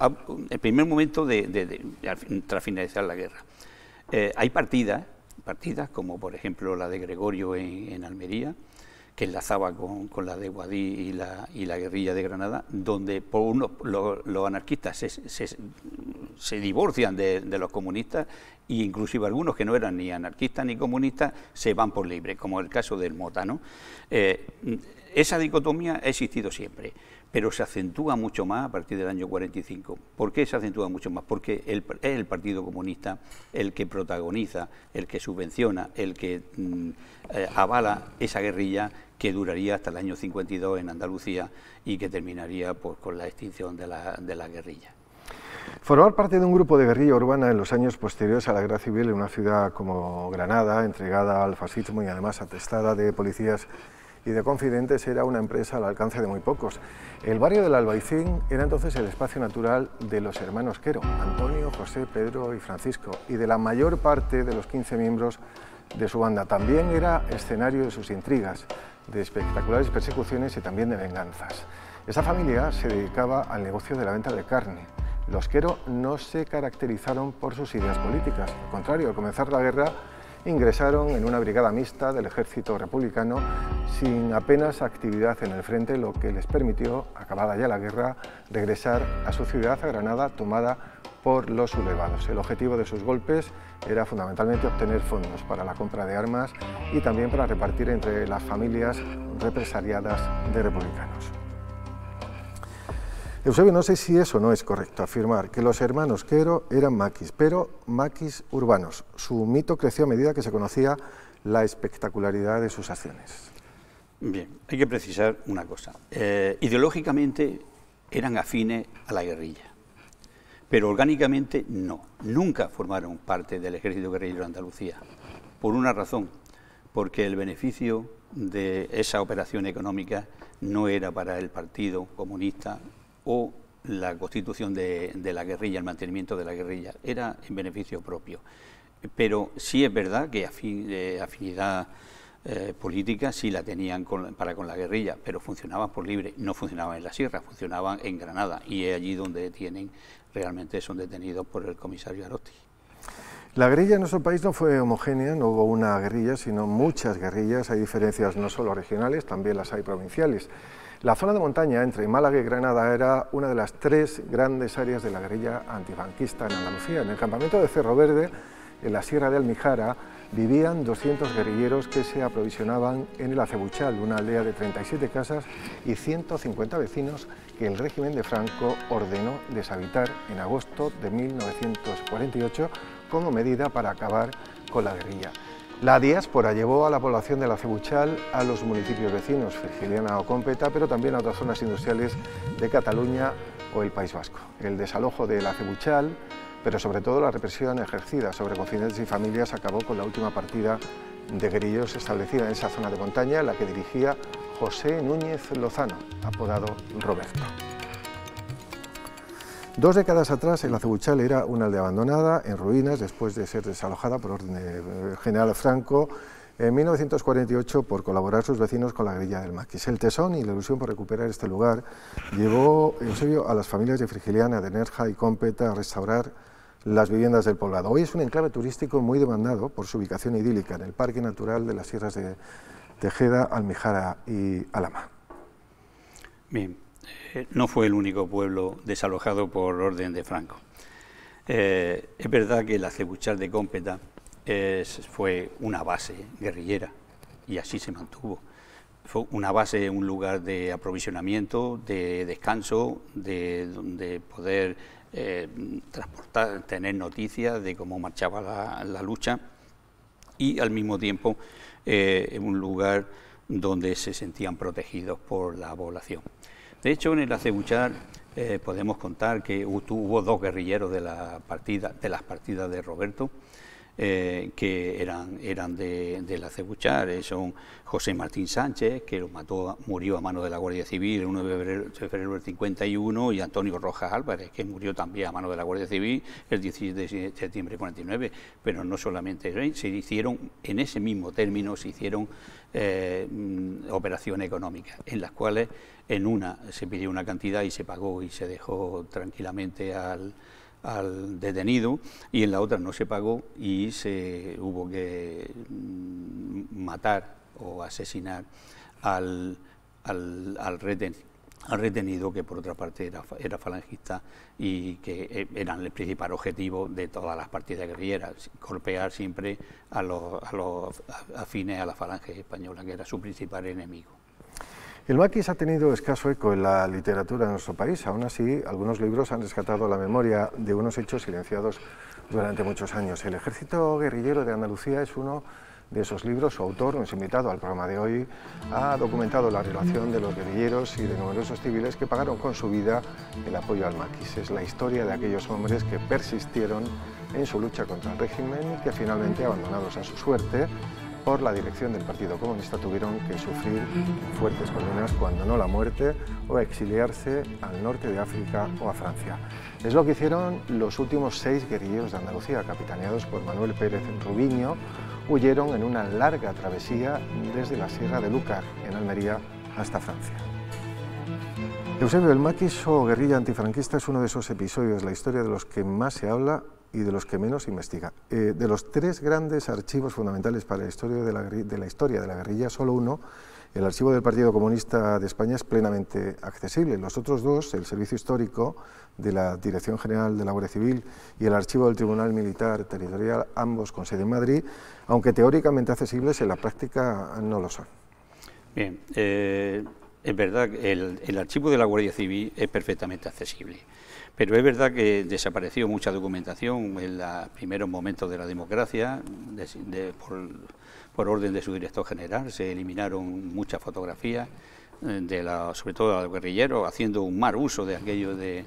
tras finalizar la guerra. Hay partidas como por ejemplo la de Gregorio en Almería, que enlazaba con la de Guadí y la guerrilla de Granada, donde por uno, los anarquistas se divorcian de los comunistas e inclusive algunos que no eran ni anarquistas ni comunistas se van por libre, como el caso del Mota, ¿no? Esa dicotomía ha existido siempre, pero se acentúa mucho más a partir del año 45. ¿Por qué se acentúa mucho más? Porque es el Partido Comunista el que protagoniza, el que subvenciona, el que avala esa guerrilla que duraría hasta el año 52 en Andalucía y que terminaría pues, con la extinción de la guerrilla. Formar parte de un grupo de guerrilla urbana en los años posteriores a la guerra civil en una ciudad como Granada, entregada al fascismo y además atestada de policías y de confidentes, era una empresa al alcance de muy pocos. El barrio del Albaicín era entonces el espacio natural de los hermanos Quero, Antonio, José, Pedro y Francisco, y de la mayor parte de los 15 miembros de su banda. También era escenario de sus intrigas, de espectaculares persecuciones y también de venganzas. Esa familia se dedicaba al negocio de la venta de carne. Los Quero no se caracterizaron por sus ideas políticas, al contrario, al comenzar la guerra ingresaron en una brigada mixta del ejército republicano sin apenas actividad en el frente, lo que les permitió, acabada ya la guerra, regresar a su ciudad, a Granada, tomada por los sublevados. El objetivo de sus golpes era fundamentalmente obtener fondos para la compra de armas y también para repartir entre las familias represaliadas de republicanos. Eusebio, no sé si eso no es correcto, afirmar que los hermanos Quero eran maquis, pero maquis urbanos. Su mito creció a medida que se conocía la espectacularidad de sus acciones. Bien, hay que precisar una cosa. Ideológicamente eran afines a la guerrilla, pero orgánicamente no. Nunca formaron parte del ejército guerrillero de Andalucía, por una razón, porque el beneficio de esa operación económica no era para el Partido Comunista o la constitución de la guerrilla, el mantenimiento de la guerrilla, era en beneficio propio. Pero sí es verdad que afinidad política sí la tenían para con la guerrilla, pero funcionaban por libre, no funcionaban en la sierra, funcionaban en Granada, y es allí donde realmente son detenidos por el comisario Arosti. La guerrilla en nuestro país no fue homogénea, no hubo una guerrilla, sino muchas guerrillas. Hay diferencias no solo regionales, también las hay provinciales. La zona de montaña entre Málaga y Granada era una de las tres grandes áreas de la guerrilla antibanquista en Andalucía. En el campamento de Cerro Verde, en la Sierra de Almijara, vivían 200 guerrilleros que se aprovisionaban en el Acebuchal, una aldea de 37 casas y 150 vecinos que el régimen de Franco ordenó deshabitar en agosto de 1948 como medida para acabar con la guerrilla. La diáspora llevó a la población del Acebuchal a los municipios vecinos, Frigiliana o Competa, pero también a otras zonas industriales de Cataluña o el País Vasco. El desalojo del Acebuchal, pero sobre todo la represión ejercida sobre confidentes y familias, acabó con la última partida de guerrilleros establecida en esa zona de montaña, la que dirigía José Núñez Lozano, apodado Roberto. Dos décadas atrás, el Acebuchal era una aldea abandonada, en ruinas, después de ser desalojada por orden del general Franco en 1948 por colaborar sus vecinos con la guerrilla del maquis. El tesón y la ilusión por recuperar este lugar llevó, Eusebio, a las familias de Frigiliana, de Nerja y Cómpeta a restaurar las viviendas del poblado. Hoy es un enclave turístico muy demandado por su ubicación idílica en el Parque Natural de las Sierras de Tejeda, Almijara y Alhama. Bien. No fue el único pueblo desalojado por orden de Franco. Es verdad que el Acebuchal de Cómpeta fue una base guerrillera y así se mantuvo. Fue una base, un lugar de aprovisionamiento, de descanso, de poder transportar, tener noticias de cómo marchaba la lucha, y al mismo tiempo un lugar donde se sentían protegidos por la población. De hecho, en el Acebuchal podemos contar que hubo dos guerrilleros de las partidas de Roberto, que eran del Acebuchal. Son José Martín Sánchez, que murió a mano de la Guardia Civil el 1 de febrero del 51, y Antonio Rojas Álvarez, que murió también a mano de la Guardia Civil el 17 de septiembre del 49, pero no solamente se hicieron, en ese mismo término se hicieron operaciones económicas, en las cuales en una se pidió una cantidad y se pagó y se dejó tranquilamente al detenido, y en la otra no se pagó y se hubo que matar o asesinar al retenido, que por otra parte era falangista y que eran el principal objetivo de todas las partidas guerrilleras, golpear siempre a los afines a la falange española, que era su principal enemigo. El maquis ha tenido escaso eco en la literatura de nuestro país. Aún así, algunos libros han rescatado la memoria de unos hechos silenciados durante muchos años. El Ejército Guerrillero de Andalucía es uno de esos libros. Su autor, nuestro invitado al programa de hoy, ha documentado la relación de los guerrilleros y de numerosos civiles que pagaron con su vida el apoyo al maquis. Es la historia de aquellos hombres que persistieron en su lucha contra el régimen y que finalmente, abandonados a su suerte por la dirección del Partido Comunista, tuvieron que sufrir fuertes condenas, cuando no la muerte, o exiliarse al norte de África o a Francia. Es lo que hicieron los últimos 6 guerrilleros de Andalucía, capitaneados por Manuel Pérez Rubiño. Huyeron en una larga travesía desde la Sierra de Lúcar, en Almería, hasta Francia. Eusebio, el maquis o guerrilla antifranquista es uno de esos episodios de la historia de los que más se habla y de los que menos se investiga. De los 3 grandes archivos fundamentales para la historia de la guerrilla, solo uno, el archivo del Partido Comunista de España, es plenamente accesible. Los otros dos, el Servicio Histórico de la Dirección General de la Guardia Civil y el Archivo del Tribunal Militar Territorial, ambos con sede en Madrid, aunque teóricamente accesibles, en la práctica no lo son. Bien, es verdad que el archivo de la Guardia Civil es perfectamente accesible, pero es verdad que desapareció mucha documentación en los primeros momentos de la democracia, por orden de su director general, se eliminaron muchas fotografías, sobre todo de los guerrilleros, haciendo un mal uso de aquello del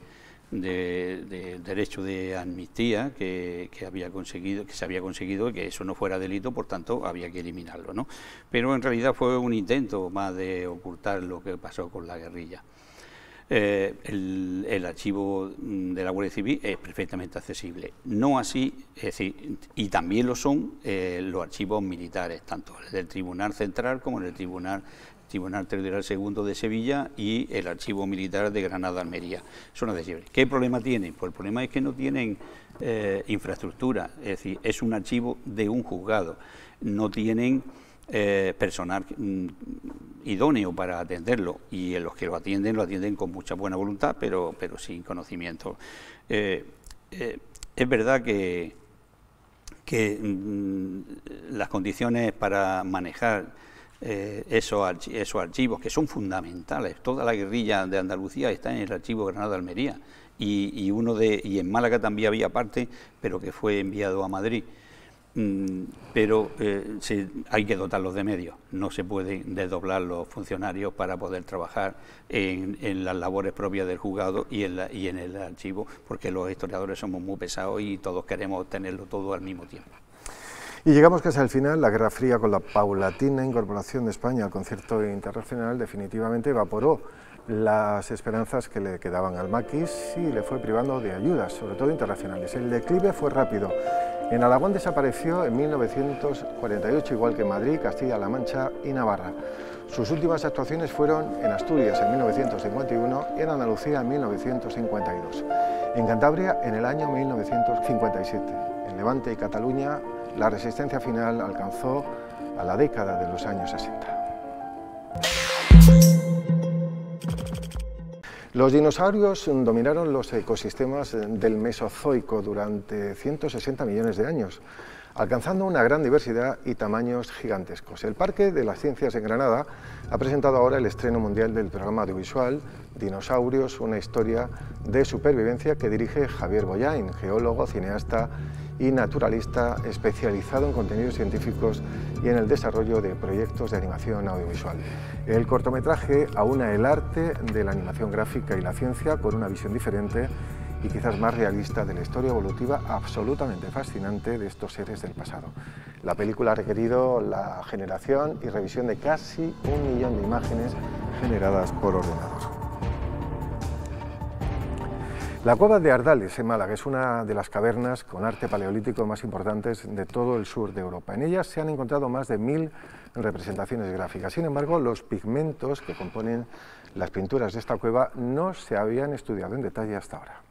derecho de amnistía que se había conseguido, que eso no fuera delito, por tanto había que eliminarlo, ¿no? Pero en realidad fue un intento más de ocultar lo que pasó con la guerrilla. El archivo de la Guardia Civil es perfectamente accesible, no así, es decir, y también lo son los archivos militares, tanto el del Tribunal Central como el Tribunal Territorial Segundo de Sevilla y el Archivo Militar de Granada-Almería. Son accesibles. ¿Qué problema tienen? Pues el problema es que no tienen infraestructura, es decir, es un archivo de un juzgado, no tienen personal idóneo para atenderlo, y los que lo atienden con mucha buena voluntad, pero sin conocimiento. Es verdad que las condiciones para manejar esos archivos, que son fundamentales, toda la guerrilla de Andalucía está en el archivo Granada-Almería, y en Málaga también había parte, pero que fue enviado a Madrid, pero hay que dotarlos de medios, no se pueden desdoblar los funcionarios para poder trabajar en las labores propias del juzgado y en el archivo, porque los historiadores somos muy pesados y todos queremos tenerlo todo al mismo tiempo. Y llegamos casi al final. La Guerra Fría, con la paulatina incorporación de España al concierto internacional, definitivamente evaporó las esperanzas que le quedaban al maquis y le fue privando de ayudas, sobre todo internacionales. El declive fue rápido. En Alagón desapareció en 1948, igual que Madrid, Castilla-La Mancha y Navarra. Sus últimas actuaciones fueron en Asturias en 1951 y en Andalucía en 1952. En Cantabria en el año 1957. En Levante y Cataluña la resistencia final alcanzó a la década de los años 60. Los dinosaurios dominaron los ecosistemas del Mesozoico durante 160 millones de años, alcanzando una gran diversidad y tamaños gigantescos. El Parque de las Ciencias en Granada ha presentado ahora el estreno mundial del programa audiovisual Dinosaurios, una historia de supervivencia, que dirige Javier Bollain, geólogo, cineasta y naturalista especializado en contenidos científicos y en el desarrollo de proyectos de animación audiovisual. El cortometraje aúna el arte de la animación gráfica y la ciencia con una visión diferente y quizás más realista de la historia evolutiva absolutamente fascinante de estos seres del pasado. La película ha requerido la generación y revisión de casi 1 millón de imágenes generadas por ordenador. La Cueva de Ardales, en Málaga, es una de las cavernas con arte paleolítico más importantes de todo el sur de Europa. En ellas se han encontrado más de 1000 representaciones gráficas. Sin embargo, los pigmentos que componen las pinturas de esta cueva no se habían estudiado en detalle hasta ahora.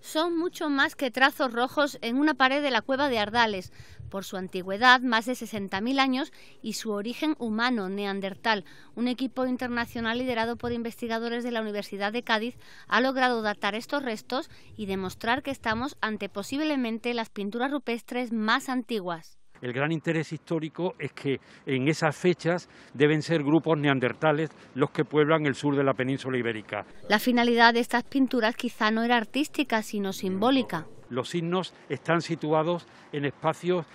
Son mucho más que trazos rojos en una pared de la Cueva de Ardales, por su antigüedad, más de 60.000 años, y su origen humano, neandertal. Un equipo internacional liderado por investigadores de la Universidad de Cádiz ha logrado datar estos restos y demostrar que estamos ante posiblemente las pinturas rupestres más antiguas. El gran interés histórico es que en esas fechas deben ser grupos neandertales los que pueblan el sur de la península ibérica. La finalidad de estas pinturas quizá no era artística, sino simbólica. Los signos están situados en espacios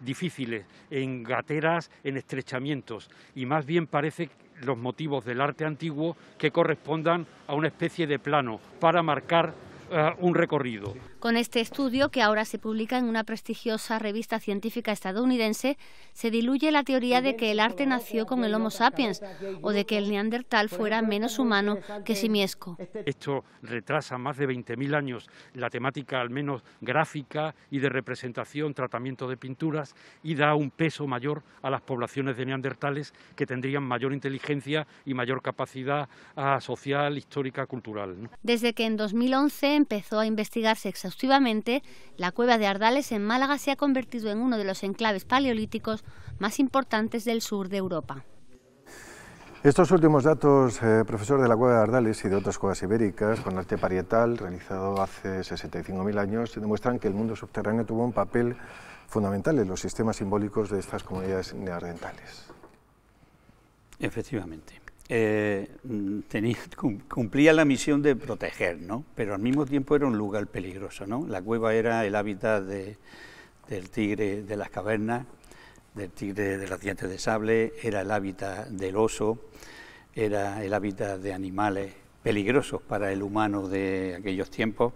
difíciles, en gateras, en estrechamientos, y más bien parece los motivos del arte antiguo que correspondan a una especie de plano para marcar un recorrido. Con este estudio, que ahora se publica en una prestigiosa revista científica estadounidense, se diluye la teoría de que el arte nació con el Homo sapiens, o de que el neandertal fuera menos humano que simiesco. Esto retrasa más de 20.000 años la temática, al menos gráfica y de representación, tratamiento de pinturas, y da un peso mayor a las poblaciones de neandertales, que tendrían mayor inteligencia y mayor capacidad social, histórica, cultural, ¿no? Desde que en 2011 empezó a investigarse exhaustivamente, la Cueva de Ardales en Málaga se ha convertido en uno de los enclaves paleolíticos más importantes del sur de Europa. Estos últimos datos, profesor, de la Cueva de Ardales y de otras cuevas ibéricas con arte parietal realizado hace 65.000 años, demuestran que el mundo subterráneo tuvo un papel fundamental en los sistemas simbólicos de estas comunidades neandertales. Efectivamente. cumplía la misión de proteger, ¿no? Pero al mismo tiempo era un lugar peligroso, ¿no? La cueva era el hábitat del tigre de las cavernas, del tigre de las dientes de sable, era el hábitat del oso, era el hábitat de animales peligrosos para el humano de aquellos tiempos,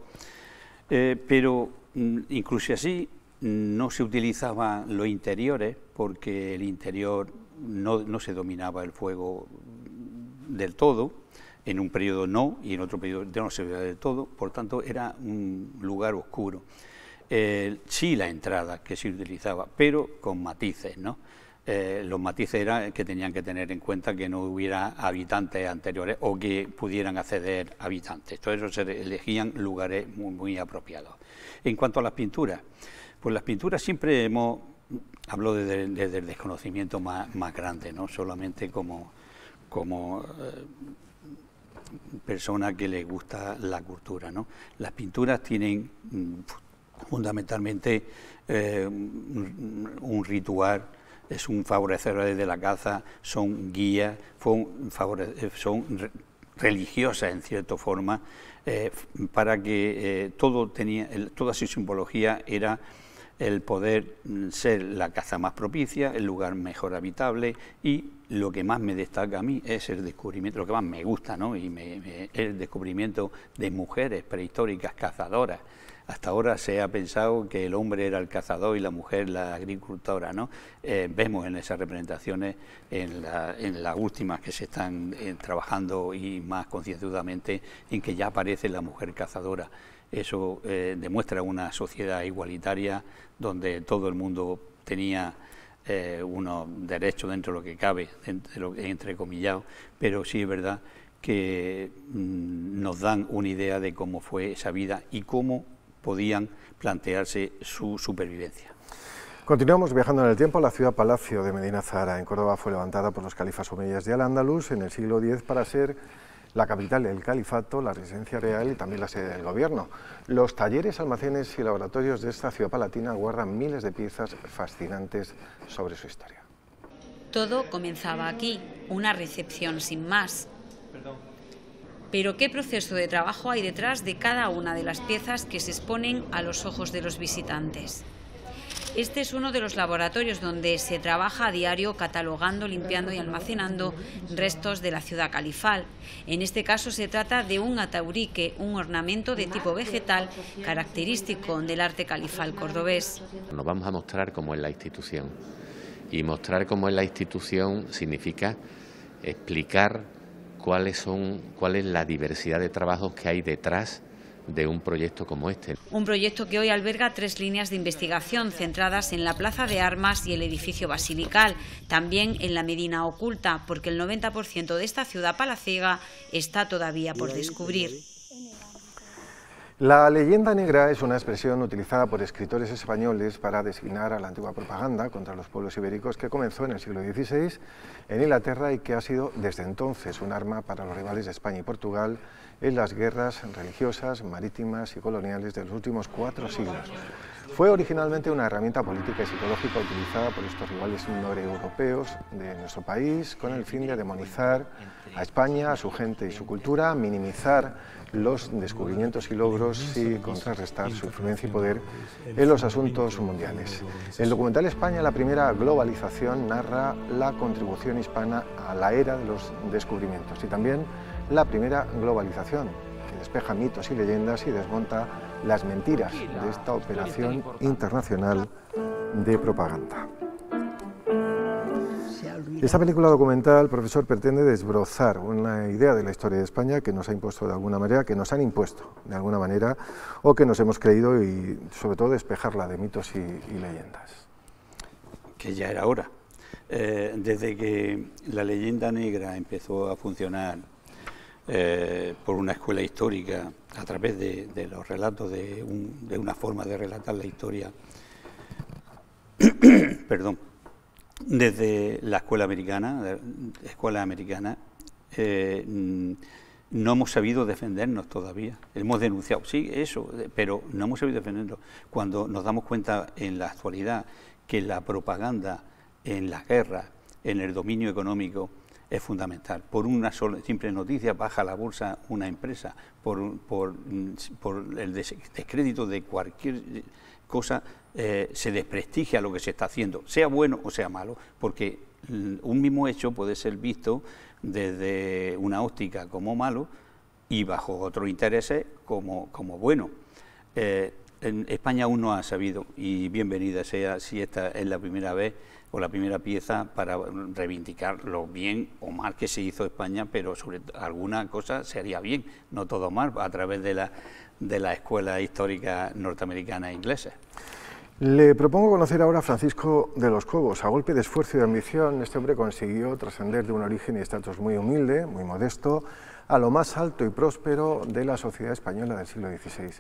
pero incluso así no se utilizaban los interiores, porque el interior no se dominaba el fuego del todo, en un periodo no, y en otro periodo no se veía del todo, por tanto era un lugar oscuro. Sí, la entrada que se utilizaba, pero con matices, ¿no? Los matices eran que tenían que tener en cuenta que no hubiera habitantes anteriores o que pudieran acceder habitantes. Todo eso se elegían lugares muy, muy apropiados. En cuanto a las pinturas, pues las pinturas siempre hemos, hablo desde el desconocimiento más grande, ¿no? Solamente como persona que le gusta la cultura, ¿no? Las pinturas tienen fundamentalmente un ritual, es un favorecedor de la caza, son guías, son religiosas en cierta forma, para que toda su simbología era el poder ser la caza más propicia, el lugar mejor habitable, y lo que más me destaca a mí es el descubrimiento, lo que más me gusta, ¿no? Y el descubrimiento de mujeres prehistóricas cazadoras. Hasta ahora se ha pensado que el hombre era el cazador y la mujer la agricultora, ¿no? Vemos en esas representaciones, en las últimas que se están trabajando y más concienzudamente, en que ya aparece la mujer cazadora. Eso demuestra una sociedad igualitaria donde todo el mundo tenía unos derechos dentro de lo que cabe, entrecomillado, pero sí es verdad que nos dan una idea de cómo fue esa vida y cómo podían plantearse su supervivencia. Continuamos viajando en el tiempo. La ciudad palacio de Medina Azahara en Córdoba fue levantada por los califas omeyas de Al-Andalus en el siglo X para ser la capital del califato, la residencia real y también la sede del gobierno. Los talleres, almacenes y laboratorios de esta ciudad palatina guardan miles de piezas fascinantes sobre su historia. Todo comenzaba aquí, una recepción sin más. Pero ¿qué proceso de trabajo hay detrás de cada una de las piezas que se exponen a los ojos de los visitantes? Este es uno de los laboratorios donde se trabaja a diario catalogando, limpiando y almacenando restos de la ciudad califal. En este caso se trata de un ataurique, un ornamento de tipo vegetal característico del arte califal cordobés. Nos vamos a mostrar cómo es la institución, y mostrar cómo es la institución significa explicar cuál es la diversidad de trabajos que hay detrás de un proyecto como este. Un proyecto que hoy alberga tres líneas de investigación centradas en la Plaza de Armas y el edificio basilical, también en la Medina oculta, porque el 90% de esta ciudad palaciega está todavía por descubrir. La leyenda negra es una expresión utilizada por escritores españoles para designar a la antigua propaganda contra los pueblos ibéricos que comenzó en el siglo XVI en Inglaterra y que ha sido desde entonces un arma para los rivales de España y Portugal en las guerras religiosas, marítimas y coloniales de los últimos 4 siglos. Fue originalmente una herramienta política y psicológica utilizada por estos rivales noreuropeos de nuestro país con el fin de demonizar a España, a su gente y su cultura, minimizar los descubrimientos y logros y contrarrestar su influencia y poder en los asuntos mundiales. El documental España, la primera globalización, narra la contribución hispana a la era de los descubrimientos y también la primera globalización, que despeja mitos y leyendas y desmonta las mentiras de esta operación internacional de propaganda. Esta película documental, profesor, pretende desbrozar una idea de la historia de España que nos ha impuesto de alguna manera, que nos han impuesto de alguna manera, o que nos hemos creído, y sobre todo despejarla de mitos y leyendas. Que ya era hora. Desde que la leyenda negra empezó a funcionar por una escuela histórica, a través de los relatos, de una forma de relatar la historia, perdón, desde la escuela americana, no hemos sabido defendernos todavía. Hemos denunciado, sí, eso, pero no hemos sabido defendernos. Cuando nos damos cuenta en la actualidad que la propaganda en las guerras, en el dominio económico, es fundamental. Por una sola simple noticia baja la bolsa una empresa, por el descrédito de cualquier cosa se desprestigia lo que se está haciendo, sea bueno o sea malo, porque un mismo hecho puede ser visto desde una óptica como malo y bajo otros intereses como bueno. En España aún no ha sabido, y bienvenida sea si esta es la primera vez o la primera pieza para reivindicar lo bien o mal que se hizo España, pero sobre alguna cosa se haría bien, no todo mal, a través de la escuela histórica norteamericana e inglesa. Le propongo conocer ahora a Francisco de los Cubos. A golpe de esfuerzo y de ambición, este hombre consiguió trascender de un origen y estatus muy humilde, muy modesto, a lo más alto y próspero de la sociedad española del siglo XVI.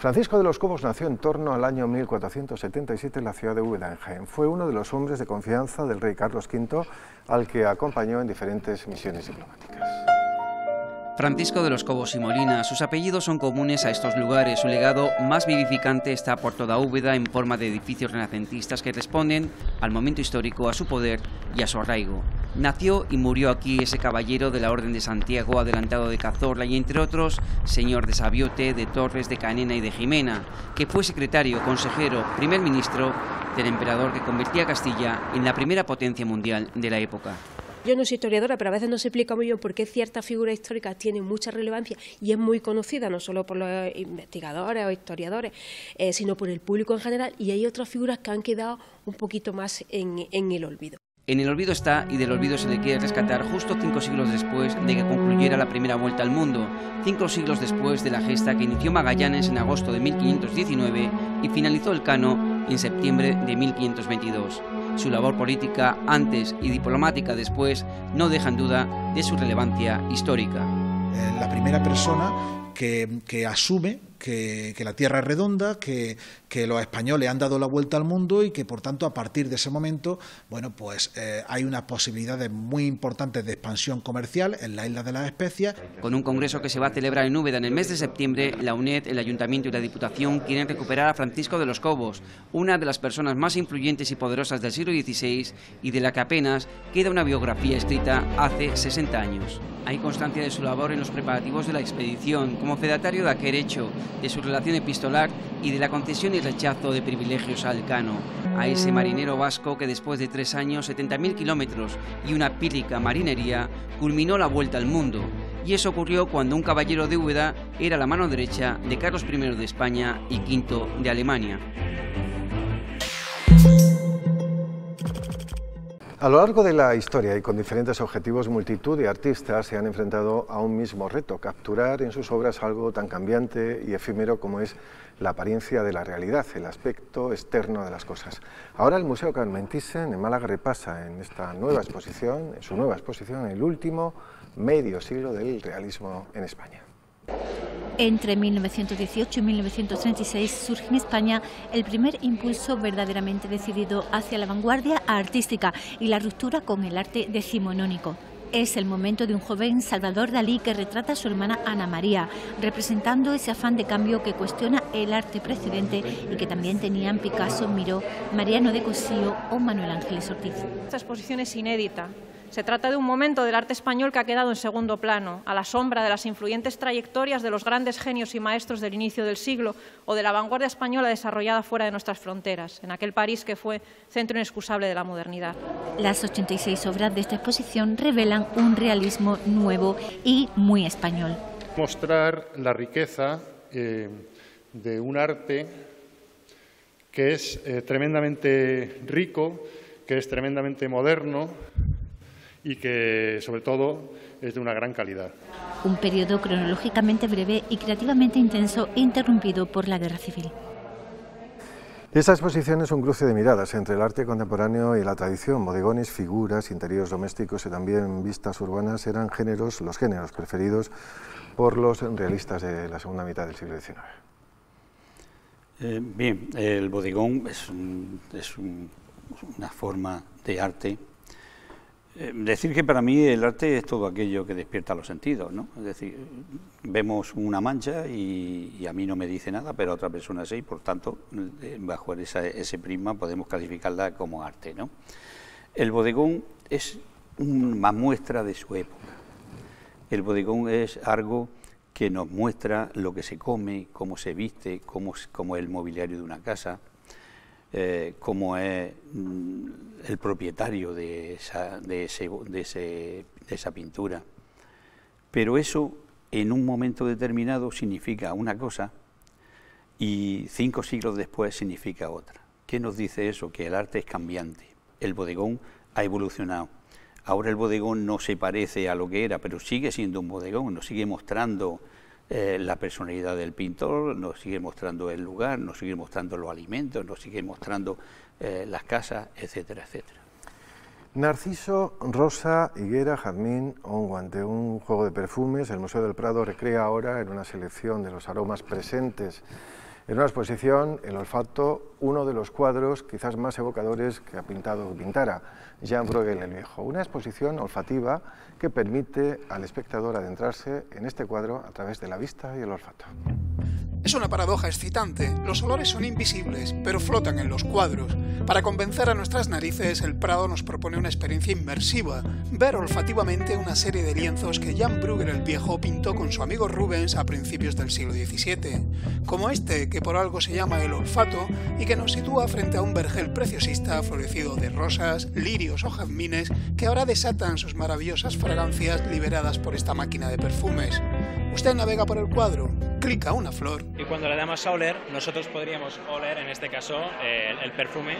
Francisco de los Cubos nació en torno al año 1477 en la ciudad de Úbeda, en Jaén. Fue uno de los hombres de confianza del rey Carlos V, al que acompañó en diferentes misiones diplomáticas. Francisco de los Cobos y Molina, sus apellidos son comunes a estos lugares. Su legado más vivificante está por toda Úbeda en forma de edificios renacentistas que responden al momento histórico, a su poder y a su arraigo. Nació y murió aquí ese caballero de la Orden de Santiago, adelantado de Cazorla y, entre otros, señor de Sabiote, de Torres, de Canena y de Jimena, que fue secretario, consejero, primer ministro del emperador que convertía a Castilla en la primera potencia mundial de la época. Yo no soy historiadora, pero a veces no se explica muy bien por qué ciertas figuras históricas tienen mucha relevancia y es muy conocida no solo por los investigadores o historiadores, sino por el público en general, y hay otras figuras que han quedado un poquito más en el olvido. En el olvido está, y del olvido se le quiere rescatar justo 5 siglos después de que concluyera la primera vuelta al mundo, 5 siglos después de la gesta que inició Magallanes en agosto de 1519 y finalizó Elcano en septiembre de 1522. Su labor política antes y diplomática después no dejan duda de su relevancia histórica. La primera persona que asume que la tierra es redonda, que los españoles han dado la vuelta al mundo y que, por tanto, a partir de ese momento, bueno, pues hay unas posibilidades muy importantes de expansión comercial en la Isla de las Especias. Con un congreso que se va a celebrar en Úbeda en el mes de septiembre, la UNED, el Ayuntamiento y la Diputación quieren recuperar a Francisco de los Cobos, una de las personas más influyentes y poderosas del siglo XVI y de la que apenas queda una biografía escrita hace 60 años. Hay constancia de su labor en los preparativos de la expedición, como fedatario de aquel hecho, de su relación epistolar y de la concesión y rechazo de privilegios a Elcano, a ese marinero vasco que después de 3 años, 70.000 kilómetros y una pírrica marinería, culminó la vuelta al mundo. Y eso ocurrió cuando un caballero de Úbeda era la mano derecha de Carlos I de España y V de Alemania. A lo largo de la historia y con diferentes objetivos, multitud de artistas se han enfrentado a un mismo reto: capturar en sus obras algo tan cambiante y efímero como es la apariencia de la realidad, el aspecto externo de las cosas. Ahora el Museo Carmen Thyssen en Málaga repasa en esta nueva exposición, en su nueva exposición, el último medio siglo del realismo en España. Entre 1918 y 1936 surge en España el primer impulso verdaderamente decidido hacia la vanguardia artística y la ruptura con el arte decimonónico. Es el momento de un joven Salvador Dalí que retrata a su hermana Ana María, representando ese afán de cambio que cuestiona el arte precedente y que también tenían Picasso, Miró, Mariano de Cosío o Manuel Ángeles Ortiz. Esta exposición es inédita. Se trata de un momento del arte español que ha quedado en segundo plano, a la sombra de las influyentes trayectorias de los grandes genios y maestros del inicio del siglo o de la vanguardia española desarrollada fuera de nuestras fronteras, en aquel París que fue centro inexcusable de la modernidad. Las 86 obras de esta exposición revelan un realismo nuevo y muy español. Mostrar la riqueza de un arte que es tremendamente rico, que es tremendamente moderno y que, sobre todo, es de una gran calidad. Un periodo cronológicamente breve y creativamente intenso, interrumpido por la Guerra Civil. Esta exposición es un cruce de miradas entre el arte contemporáneo y la tradición. Bodegones, figuras, interiores domésticos y también vistas urbanas eran los géneros preferidos por los realistas de la segunda mitad del siglo XIX. Bien, el bodegón es una forma de arte. Decir que para mí el arte es todo aquello que despierta los sentidos, ¿no? Es decir, vemos una mancha y a mí no me dice nada, pero a otra persona sí, por tanto, bajo ese prisma podemos calificarla como arte, ¿no? El bodegón es una muestra de su época. El bodegón es algo que nos muestra lo que se come, cómo se viste, cómo es el mobiliario de una casa, cómo es el propietario de esa pintura. Pero eso en un momento determinado significa una cosa y 5 siglos después significa otra. ¿Qué nos dice eso? Que el arte es cambiante, el bodegón ha evolucionado. Ahora el bodegón no se parece a lo que era, pero sigue siendo un bodegón, nos sigue mostrando la personalidad del pintor, nos sigue mostrando el lugar, nos sigue mostrando los alimentos, nos sigue mostrando las casas, etcétera, etcétera. Narciso, rosa, higuera, jazmín, ante un juego de perfumes, el Museo del Prado recrea ahora en una selección de los aromas presentes en una exposición, El olfato, uno de los cuadros quizás más evocadores que ha pintado o pintara Jan Brueghel el Viejo. Una exposición olfativa que permite al espectador adentrarse en este cuadro a través de la vista y el olfato. Es una paradoja excitante, los olores son invisibles, pero flotan en los cuadros. Para convencer a nuestras narices, el Prado nos propone una experiencia inmersiva, ver olfativamente una serie de lienzos que Jan Brueghel el Viejo pintó con su amigo Rubens a principios del siglo XVII, como este, que por algo se llama El olfato, y que nos sitúa frente a un vergel preciosista florecido de rosas, lirios o jazmines, que ahora desatan sus maravillosas fragancias liberadas por esta máquina de perfumes. Usted navega por el cuadro, clica una flor. Y cuando le damos a oler, nosotros podríamos oler, en este caso, el perfume.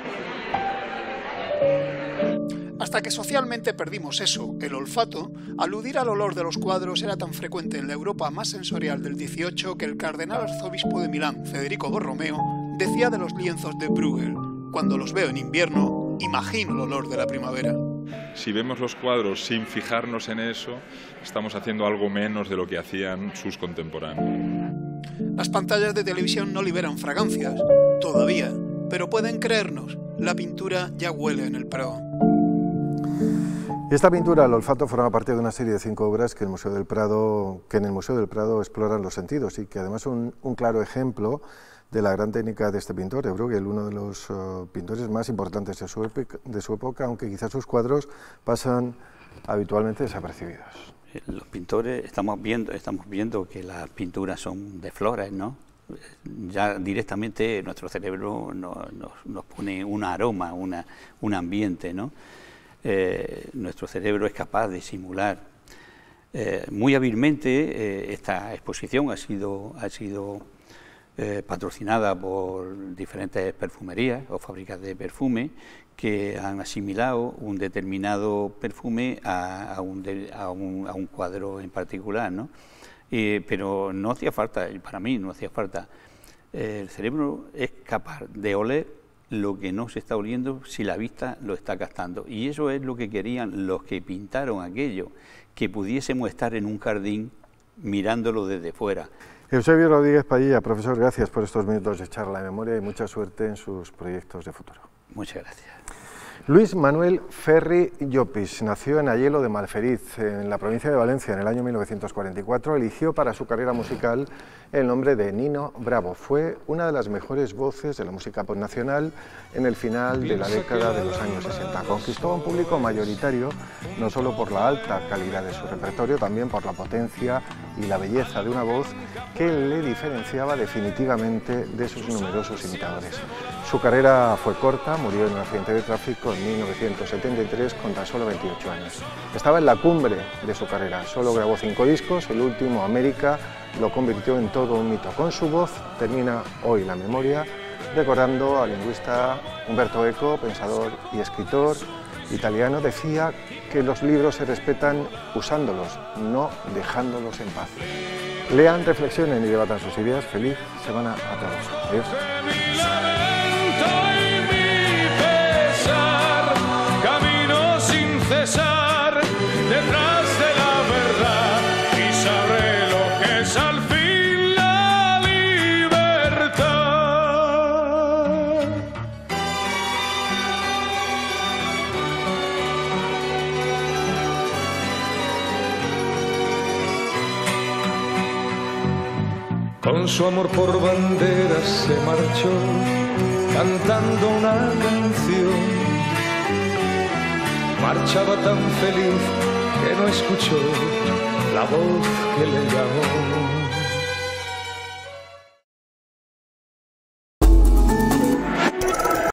Hasta que socialmente perdimos eso, el olfato, aludir al olor de los cuadros era tan frecuente en la Europa más sensorial del XVIII que el cardenal arzobispo de Milán, Federico Borromeo, decía de los lienzos de Brueghel: cuando los veo en invierno, imagino el olor de la primavera. Si vemos los cuadros sin fijarnos en eso, estamos haciendo algo menos de lo que hacían sus contemporáneos. Las pantallas de televisión no liberan fragancias, todavía, pero pueden creernos, la pintura ya huele en el Prado. Esta pintura, El olfato, forma parte de una serie de 5 obras que en el Museo del Prado exploran los sentidos y que además son un claro ejemplo de la gran técnica de este pintor, Brueghel, uno de los pintores más importantes de su época, aunque quizás sus cuadros pasan habitualmente desapercibidos. Los pintores estamos viendo que las pinturas son de flores, ¿no? Ya directamente nuestro cerebro nos pone un aroma, un ambiente, ¿no? Nuestro cerebro es capaz de simular. Muy hábilmente esta exposición ha sido patrocinada por diferentes perfumerías o fábricas de perfume que han asimilado un determinado perfume a un cuadro en particular, ¿no? Pero no hacía falta, para mí no hacía falta. El cerebro es capaz de oler lo que no se está oliendo si la vista lo está captando. Y eso es lo que querían los que pintaron aquello, que pudiésemos estar en un jardín mirándolo desde fuera. Eusebio Rodríguez Padilla, profesor, gracias por estos minutos de charla de memoria y mucha suerte en sus proyectos de futuro. Muchas gracias. Luis Manuel Ferri Llopis nació en Ayelo de Malferiz, en la provincia de Valencia, en el año 1944. Eligió para su carrera musical el nombre de Nino Bravo. Fue una de las mejores voces de la música pop nacional en el final de la década de los años 60. Conquistó a un público mayoritario, no solo por la alta calidad de su repertorio, también por la potencia y la belleza de una voz que le diferenciaba definitivamente de sus numerosos imitadores. Su carrera fue corta, murió en un accidente de tráfico en 1973 con tan solo 28 años. Estaba en la cumbre de su carrera, solo grabó 5 discos, el último, América, lo convirtió en todo un mito. Con su voz termina hoy la memoria, recordando al lingüista Umberto Eco, pensador y escritor italiano. Decía que los libros se respetan usándolos, no dejándolos en paz. Lean, reflexionen y debatan sus ideas. Feliz semana a todos. Adiós. Cesar detrás de la verdad y sabré lo que es al fin la libertad. Con su amor por bandera se marchó cantando una canción marchaba tan feliz que no escuchó la voz que le llamó.